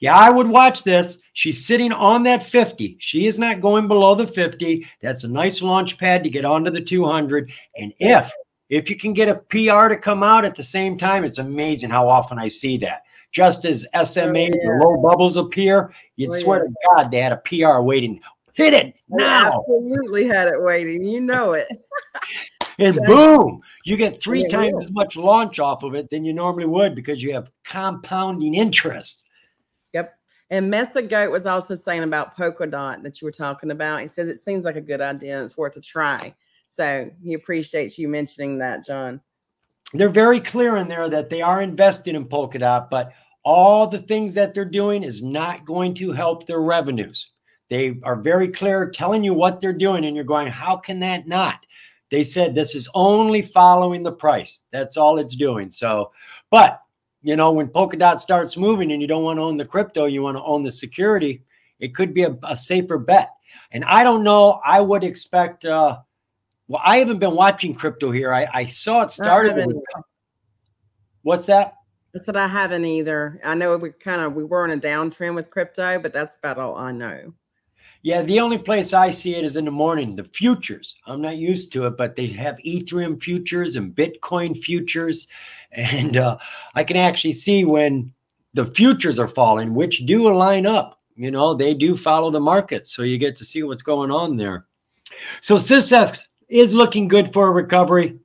Yeah, I would watch this. She's sitting on that fifty. She is not going below the fifty. That's a nice launch pad to get onto the two hundred. And if, if you can get a P R to come out at the same time, it's amazing how often I see that. Just as S M As, oh, yeah. the low bubbles appear, you'd oh, swear yeah. to God they had a P R waiting. Hit it now. They absolutely had it waiting. You know it. And boom, you get three yeah, times yeah. as much launch off of it than you normally would because you have compounding interest. Yep. And Mesa Goat was also saying about Polkadot that you were talking about. He says it seems like a good idea and it's worth a try. So he appreciates you mentioning that, John. They're very clear in there that they are invested in Polkadot, but all the things that they're doing is not going to help their revenues. They are very clear telling you what they're doing, and you're going, how can that not? They said this is only following the price. That's all it's doing. So, but, you know, when Polkadot starts moving and you don't want to own the crypto, you want to own the security, it could be a, a safer bet. And I don't know. I would expect... Uh, Well, I haven't been watching crypto here. I, I saw it started. With, what's that? I said I haven't either. I know we kind of we were in a downtrend with crypto, but that's about all I know. Yeah, the only place I see it is in the morning. The futures. I'm not used to it, but they have Ethereum futures and Bitcoin futures, and uh, I can actually see when the futures are falling, which do line up. You know, they do follow the market, so you get to see what's going on there. So SYSX is looking good for a recovery.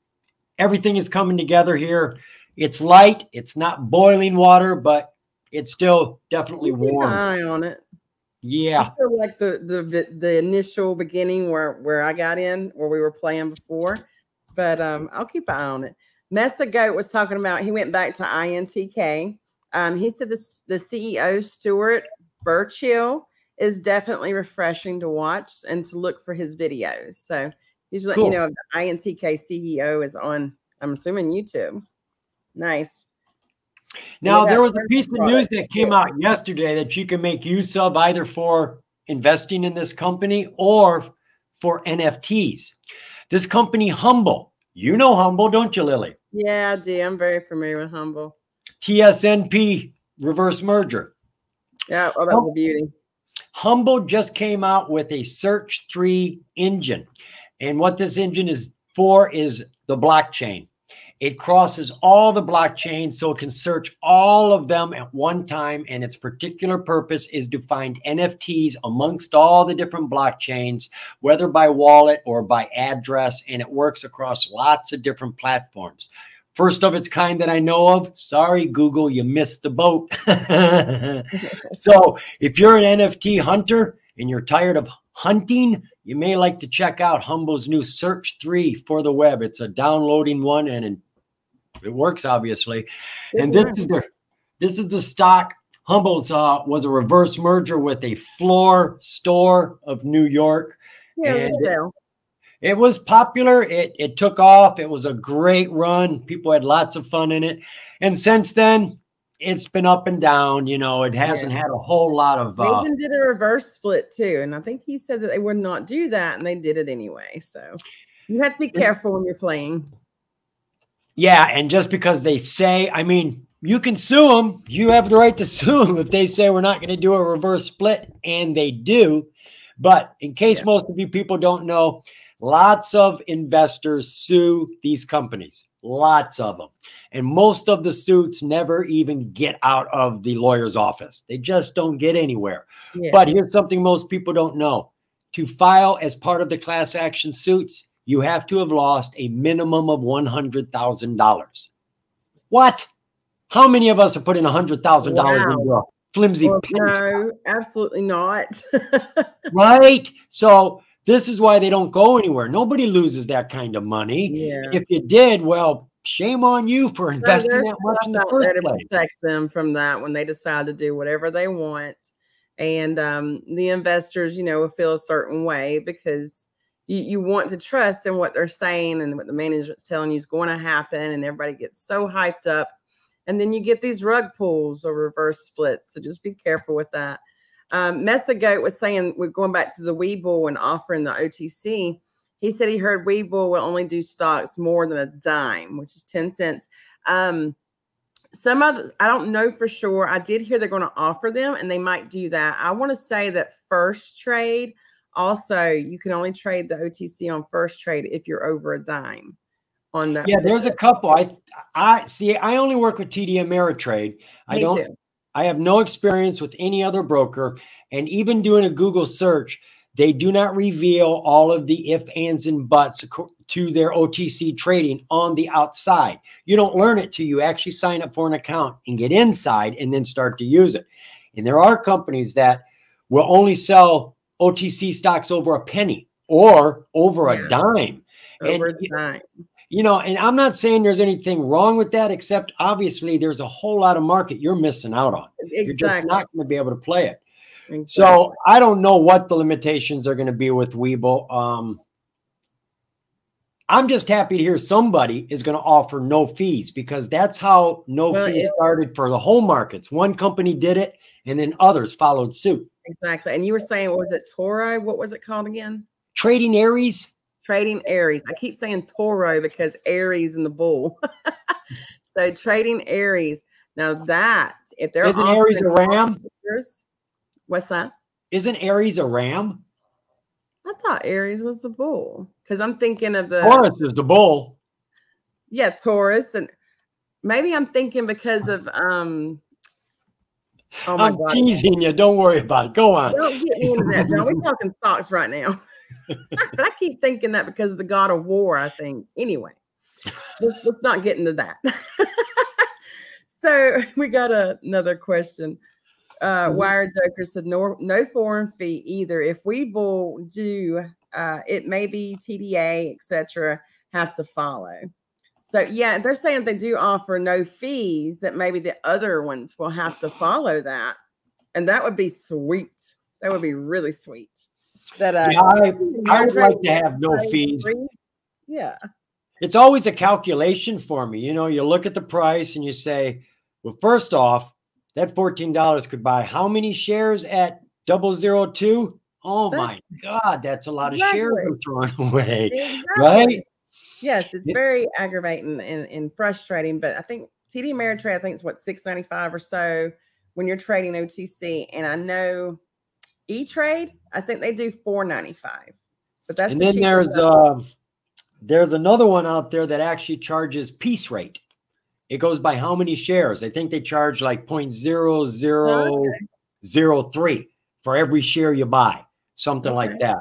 Everything is coming together here. It's light. It's not boiling water, but it's still definitely warm. Keep an eye on it. Yeah. I feel like the, the, the initial beginning where, where I got in, where we were playing before, but um, I'll keep an eye on it. Mesa Goat was talking about, he went back to I N T K. Um, he said this, the C E O, Stuart Burchill, is definitely refreshing to watch and to look for his videos. So he's letting you know the I N T K C E O is on, I'm assuming, YouTube. Nice. Now, there was a piece of news that came out yesterday that you can make use of either for investing in this company or for N F Ts. This company, Humble. You know Humble, don't you, Lily? Yeah, I do. I'm very familiar with Humble. T S N P reverse merger. Yeah, oh, that's a beauty. Humble just came out with a Search three engine. And what this engine is for is the blockchain. It crosses all the blockchains, so it can search all of them at one time. And its particular purpose is to find N F Ts amongst all the different blockchains, whether by wallet or by address. And it works across lots of different platforms. First of its kind that I know of. Sorry, Google, you missed the boat. So if you're an N F T hunter and you're tired of hunting, you may like to check out Humble's new Search three for the web. It's a downloading one, and it works, obviously. And this is the, this is the stock. Humble's uh, was a reverse merger with a floor store of New York. Yeah, it, it was popular. It, it took off. It was a great run. People had lots of fun in it. And since then, it's been up and down, you know. It hasn't yeah. had a whole lot of. Uh, they even did a reverse split too, and I think he said that they would not do that, and they did it anyway. So you have to be careful when you're playing. Yeah, and just because they say, I mean, you can sue them. You have the right to sue them if they say we're not going to do a reverse split, and they do. But in case yeah. most of you people don't know, lots of investors sue these companies. Lots of them. And most of the suits never even get out of the lawyer's office. They just don't get anywhere. Yeah. But here's something most people don't know. To file as part of the class action suits, you have to have lost a minimum of one hundred thousand dollars. What? How many of us have put in one hundred thousand dollars wow. into a flimsy well, penny? No, absolutely not. Right? So this is why they don't go anywhere. Nobody loses that kind of money. Yeah. If you did, well, shame on you for investing no, that much in the first place. Protect them from that when they decide to do whatever they want. And um, the investors, you know, will feel a certain way because you, you want to trust in what they're saying and what the management's telling you is going to happen. And everybody gets so hyped up. And then you get these rug pulls or reverse splits. So just be careful with that. Um, Mesa Goat was saying, we're going back to the Webull and offering the O T C. He said he heard Webull will only do stocks more than a dime, which is ten cents. Um, Some of, I don't know for sure. I did hear they're going to offer them, and they might do that. I want to say that First Trade, also, you can only trade the O T C on First Trade if you're over a dime on that. Yeah, there's a couple. I, I see, I only work with T D Ameritrade. I don't, too. I have no experience with any other broker. And even doing a Google search, they do not reveal all of the ifs, ands, and buts to their O T C trading on the outside. You don't learn it till you actually sign up for an account and get inside and then start to use it. And there are companies that will only sell O T C stocks over a penny or over yeah. a dime. Over and, a dime. You know, and I'm not saying there's anything wrong with that, except obviously there's a whole lot of market you're missing out on. Exactly. You're just not going to be able to play it. Exactly. So I don't know what the limitations are going to be with Webull. Um, I'm just happy to hear somebody is going to offer no fees, because that's how no well, fees started for the whole markets. One company did it, and then others followed suit. Exactly. And you were saying, what was it, Toro? What was it called again? Trading Aries. Trading Aries. I keep saying Toro because Aries in the bull. So Trading Aries. Now that, if they're Isn't Aries a ram? What's that? Isn't Aries a ram? I thought Aries was the bull, because I'm thinking of the Taurus is the bull. Yeah, Taurus, and maybe I'm thinking because of um. Oh my I'm God. teasing you. Don't worry about it. Go on. Don't get me into that, John. We're talking stocks right now. But I keep thinking that because of the God of War. I think anyway. Let's, let's not get into that. So we got a, another question. Uh, Wire Joker said, no, no foreign fee either. If Webull do, uh, it may be T D A, et cetera, have to follow. So, yeah, they're saying they do offer no fees, that maybe the other ones will have to follow that. And that would be sweet. That would be really sweet. That uh, yeah, I, I would like to have no fees. Yeah. It's always a calculation for me. You know, you look at the price and you say, well, first off, that fourteen dollars could buy how many shares at double zero two? Oh my God, that's a lot of exactly. shares I'm throwing away, exactly. right? Yes, it's very aggravating and, and frustrating, but I think T D Ameritrade, I think it's what, six ninety-five or so when you're trading O T C, and I know E-Trade, I think they do four ninety-five. But that's and the then there's uh, there's another one out there that actually charges piece rate. It goes by how many shares. I think they charge like zero point zero zero zero three for every share you buy, something okay. like that.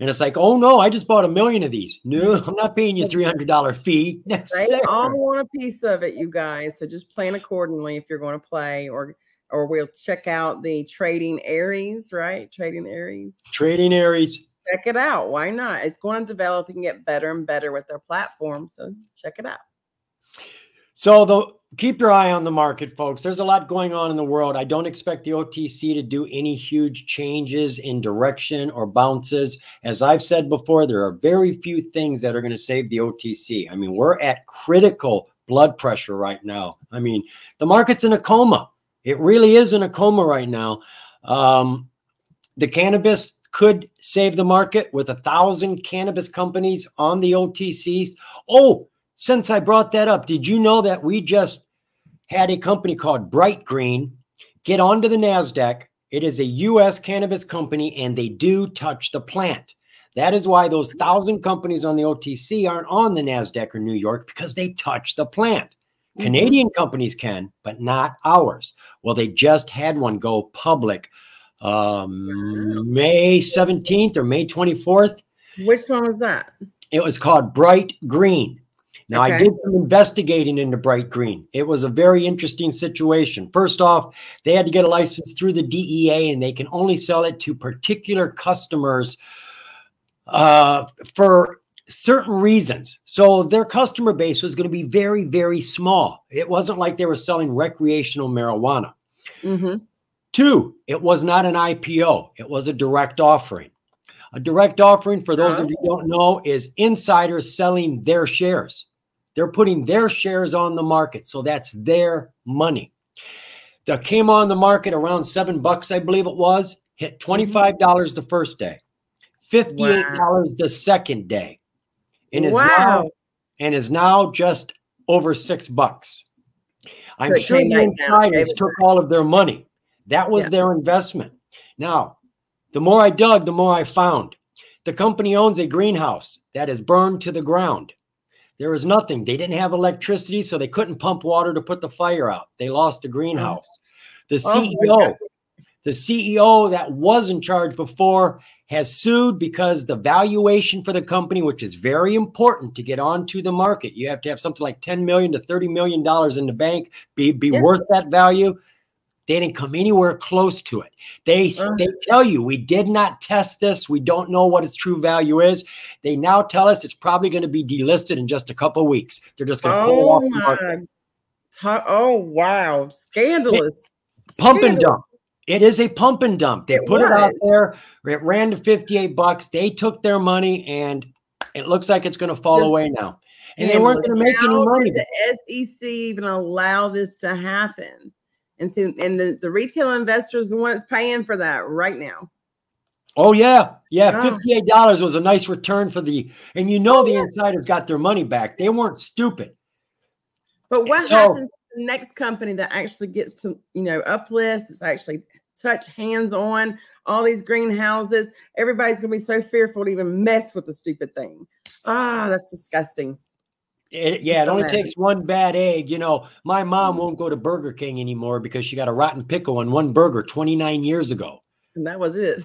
And it's like, oh, no, I just bought a million of these. No, I'm not paying you three hundred dollar fee. No, they all want a piece of it, you guys. So just plan accordingly if you're going to play, or or we'll check out the Trading Aries, right? Trading Aries. Trading Aries. Check it out. Why not? It's going to develop and get better and better with their platform. So check it out. So the, keep your eye on the market, folks. There's a lot going on in the world. I don't expect the O T C to do any huge changes in direction or bounces. As I've said before, there are very few things that are going to save the O T C. I mean, we're at critical blood pressure right now. I mean, the market's in a coma. It really is in a coma right now. Um, the cannabis could save the market with a thousand cannabis companies on the O T Cs. Oh, since I brought that up, did you know that we just had a company called Bright Green get onto the NASDAQ? It is a U S cannabis company, and they do touch the plant. That is why those thousand companies on the O T C aren't on the NASDAQ or New York, because they touch the plant. Mm-hmm. Canadian companies can, but not ours. Well, they just had one go public um, May seventeenth or May twenty-fourth. Which one was that? It was called Bright Green. Now, okay. I did some investigating into Bright Green. It was a very interesting situation. First off, they had to get a license through the D E A, and they can only sell it to particular customers uh, for certain reasons. So their customer base was going to be very, very small. It wasn't like they were selling recreational marijuana. Mm-hmm. Two, it was not an I P O. It was a direct offering. A direct offering, for those of you who don't know, is insiders selling their shares. They're putting their shares on the market, so that's their money. That came on the market around seven bucks, I believe it was. Hit twenty-five dollars the first day, fifty-eight dollars wow. the second day, and is wow. now and is now just over six bucks. I'm sure the insiders took all of their money. That was yeah. their investment. Now, the more I dug, the more I found. The company owns a greenhouse that is burned to the ground. There was nothing. They didn't have electricity, so they couldn't pump water to put the fire out. They lost the greenhouse. The oh, C E O, the C E O that was in charge before has sued because the valuation for the company, which is very important to get onto the market, you have to have something like ten million to thirty million dollars in the bank, be, be yeah. worth that value. They didn't come anywhere close to it. They, uh-huh. they tell you, we did not test this. We don't know what its true value is. They now tell us it's probably going to be delisted in just a couple of weeks. They're just going to pull off the market. Oh, wow. Scandalous. It, pump Scandalous. and dump. It is a pump and dump. They it put was. it out there. It ran to fifty-eight bucks. They took their money, and it looks like it's going to fall just, away now. And, and they weren't going to make any money. The S E C even allow this to happen? And so, and the, the retail investors, the ones paying for that right now. Oh, yeah. Yeah. Oh. fifty-eight dollars was a nice return for the, and you know, oh, the yeah. insiders got their money back. They weren't stupid. But what so, happens to the next company that actually gets to, you know, uplist, it's actually touch hands on all these greenhouses. Everybody's going to be so fearful to even mess with the stupid thing. Ah, oh, that's disgusting. It, yeah, it only takes one bad egg. You know, my mom won't go to Burger King anymore because she got a rotten pickle on one burger twenty-nine years ago. And that was it.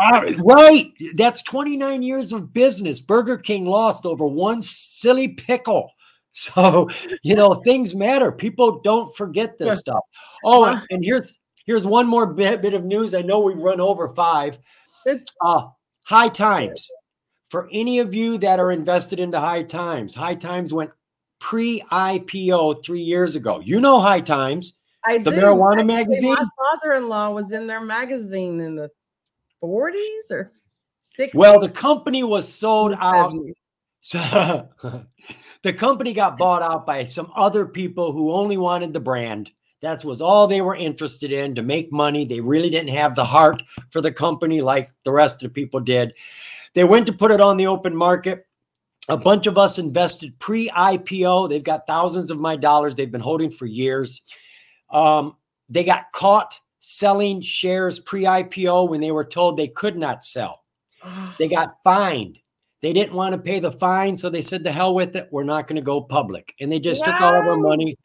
uh, right. That's twenty-nine years of business. Burger King lost over one silly pickle. So, you know, things matter. People don't forget this stuff. Oh, and, and here's here's one more bit, bit of news. I know we've run over five. Uh, High Times. For any of you that are invested into High Times, High Times went pre I P O three years ago. You know High Times, I the do. marijuana Actually, magazine. My father-in-law was in their magazine in the forties or sixties. Well, the company was sold out. So the company got bought out by some other people who only wanted the brand. That was all they were interested in, to make money. They really didn't have the heart for the company like the rest of the people did. They went to put it on the open market. A bunch of us invested pre I P O. They've got thousands of my dollars they've been holding for years. Um, they got caught selling shares pre I P O when they were told they could not sell. They got fined. They didn't want to pay the fine, so they said, to hell with it. We're not going to go public. And they just wow. took all of our money.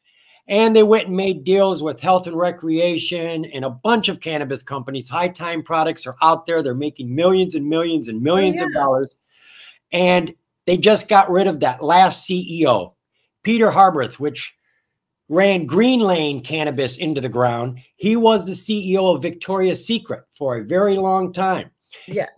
And they went and made deals with Health and Recreation and a bunch of cannabis companies. High Time products are out there. They're making millions and millions and millions oh, yeah. of dollars. And they just got rid of that last C E O, Peter Harbreth, which ran Green Lane Cannabis into the ground. He was the C E O of Victoria's Secret for a very long time. Yeah.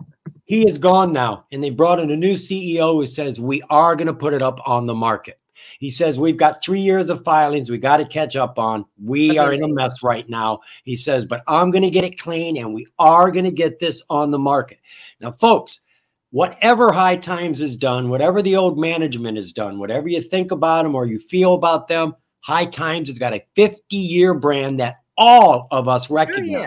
He is gone now. And they brought in a new C E O who says, we are going to put it up on the market. He says, we've got three years of filings we got to catch up on. We are in a mess right now. He says, but I'm going to get it clean, and we are going to get this on the market. Now, folks, whatever High Times has done, whatever the old management has done, whatever you think about them or you feel about them, High Times has got a fifty-year brand that all of us recognize. Sure,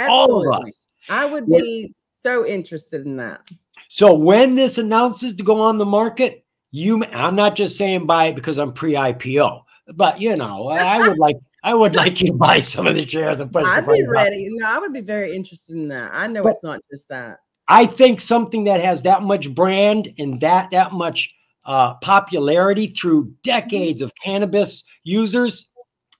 yes. All of us. I would be so interested in that. So when this announces to go on the market, You, I'm not just saying buy it because I'm pre I P O, but you know, I would like, I would like you to buy some of the shares. And I'd be ready. No, I would be very interested in that. I know but it's not just that. I think something that has that much brand and that that much uh, popularity through decades of cannabis users,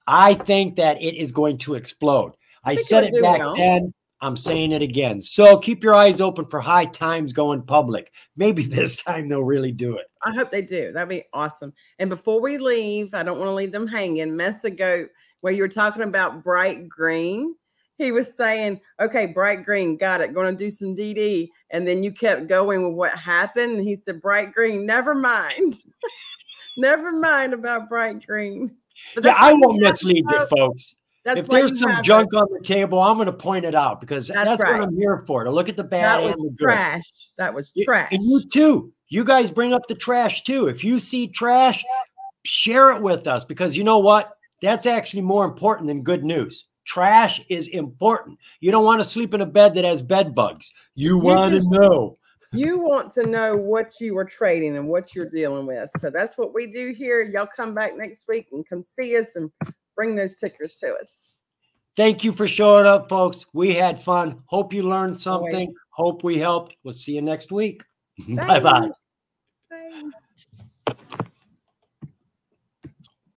I think that it is going to explode. I, I said it back well. then. I'm saying it again. So keep your eyes open for High Times going public. Maybe this time they'll really do it. I hope they do. That'd be awesome. And before we leave, I don't want to leave them hanging. Mesa Goat, where you were talking about Bright Green, he was saying, okay, Bright Green, got it, going to do some D D. And then you kept going with what happened. And he said, Bright Green, never mind. Never mind about Bright Green. But yeah, I won't mislead you, folks. That's if there's some junk on the table, I'm going to point it out because that's, that's right. what I'm here for, to look at the bad and the good. Trash. That was trash. And you too. You guys bring up the trash too. If you see trash, share it with us because you know what? That's actually more important than good news. Trash is important. You don't want to sleep in a bed that has bed bugs. You want to know. You want to know what you are trading and what you're dealing with. So that's what we do here. Y'all come back next week and come see us and bring those tickers to us. Thank you for showing up, folks. We had fun. Hope you learned something. Always. Hope we helped. We'll see you next week. Bye-bye. Bye.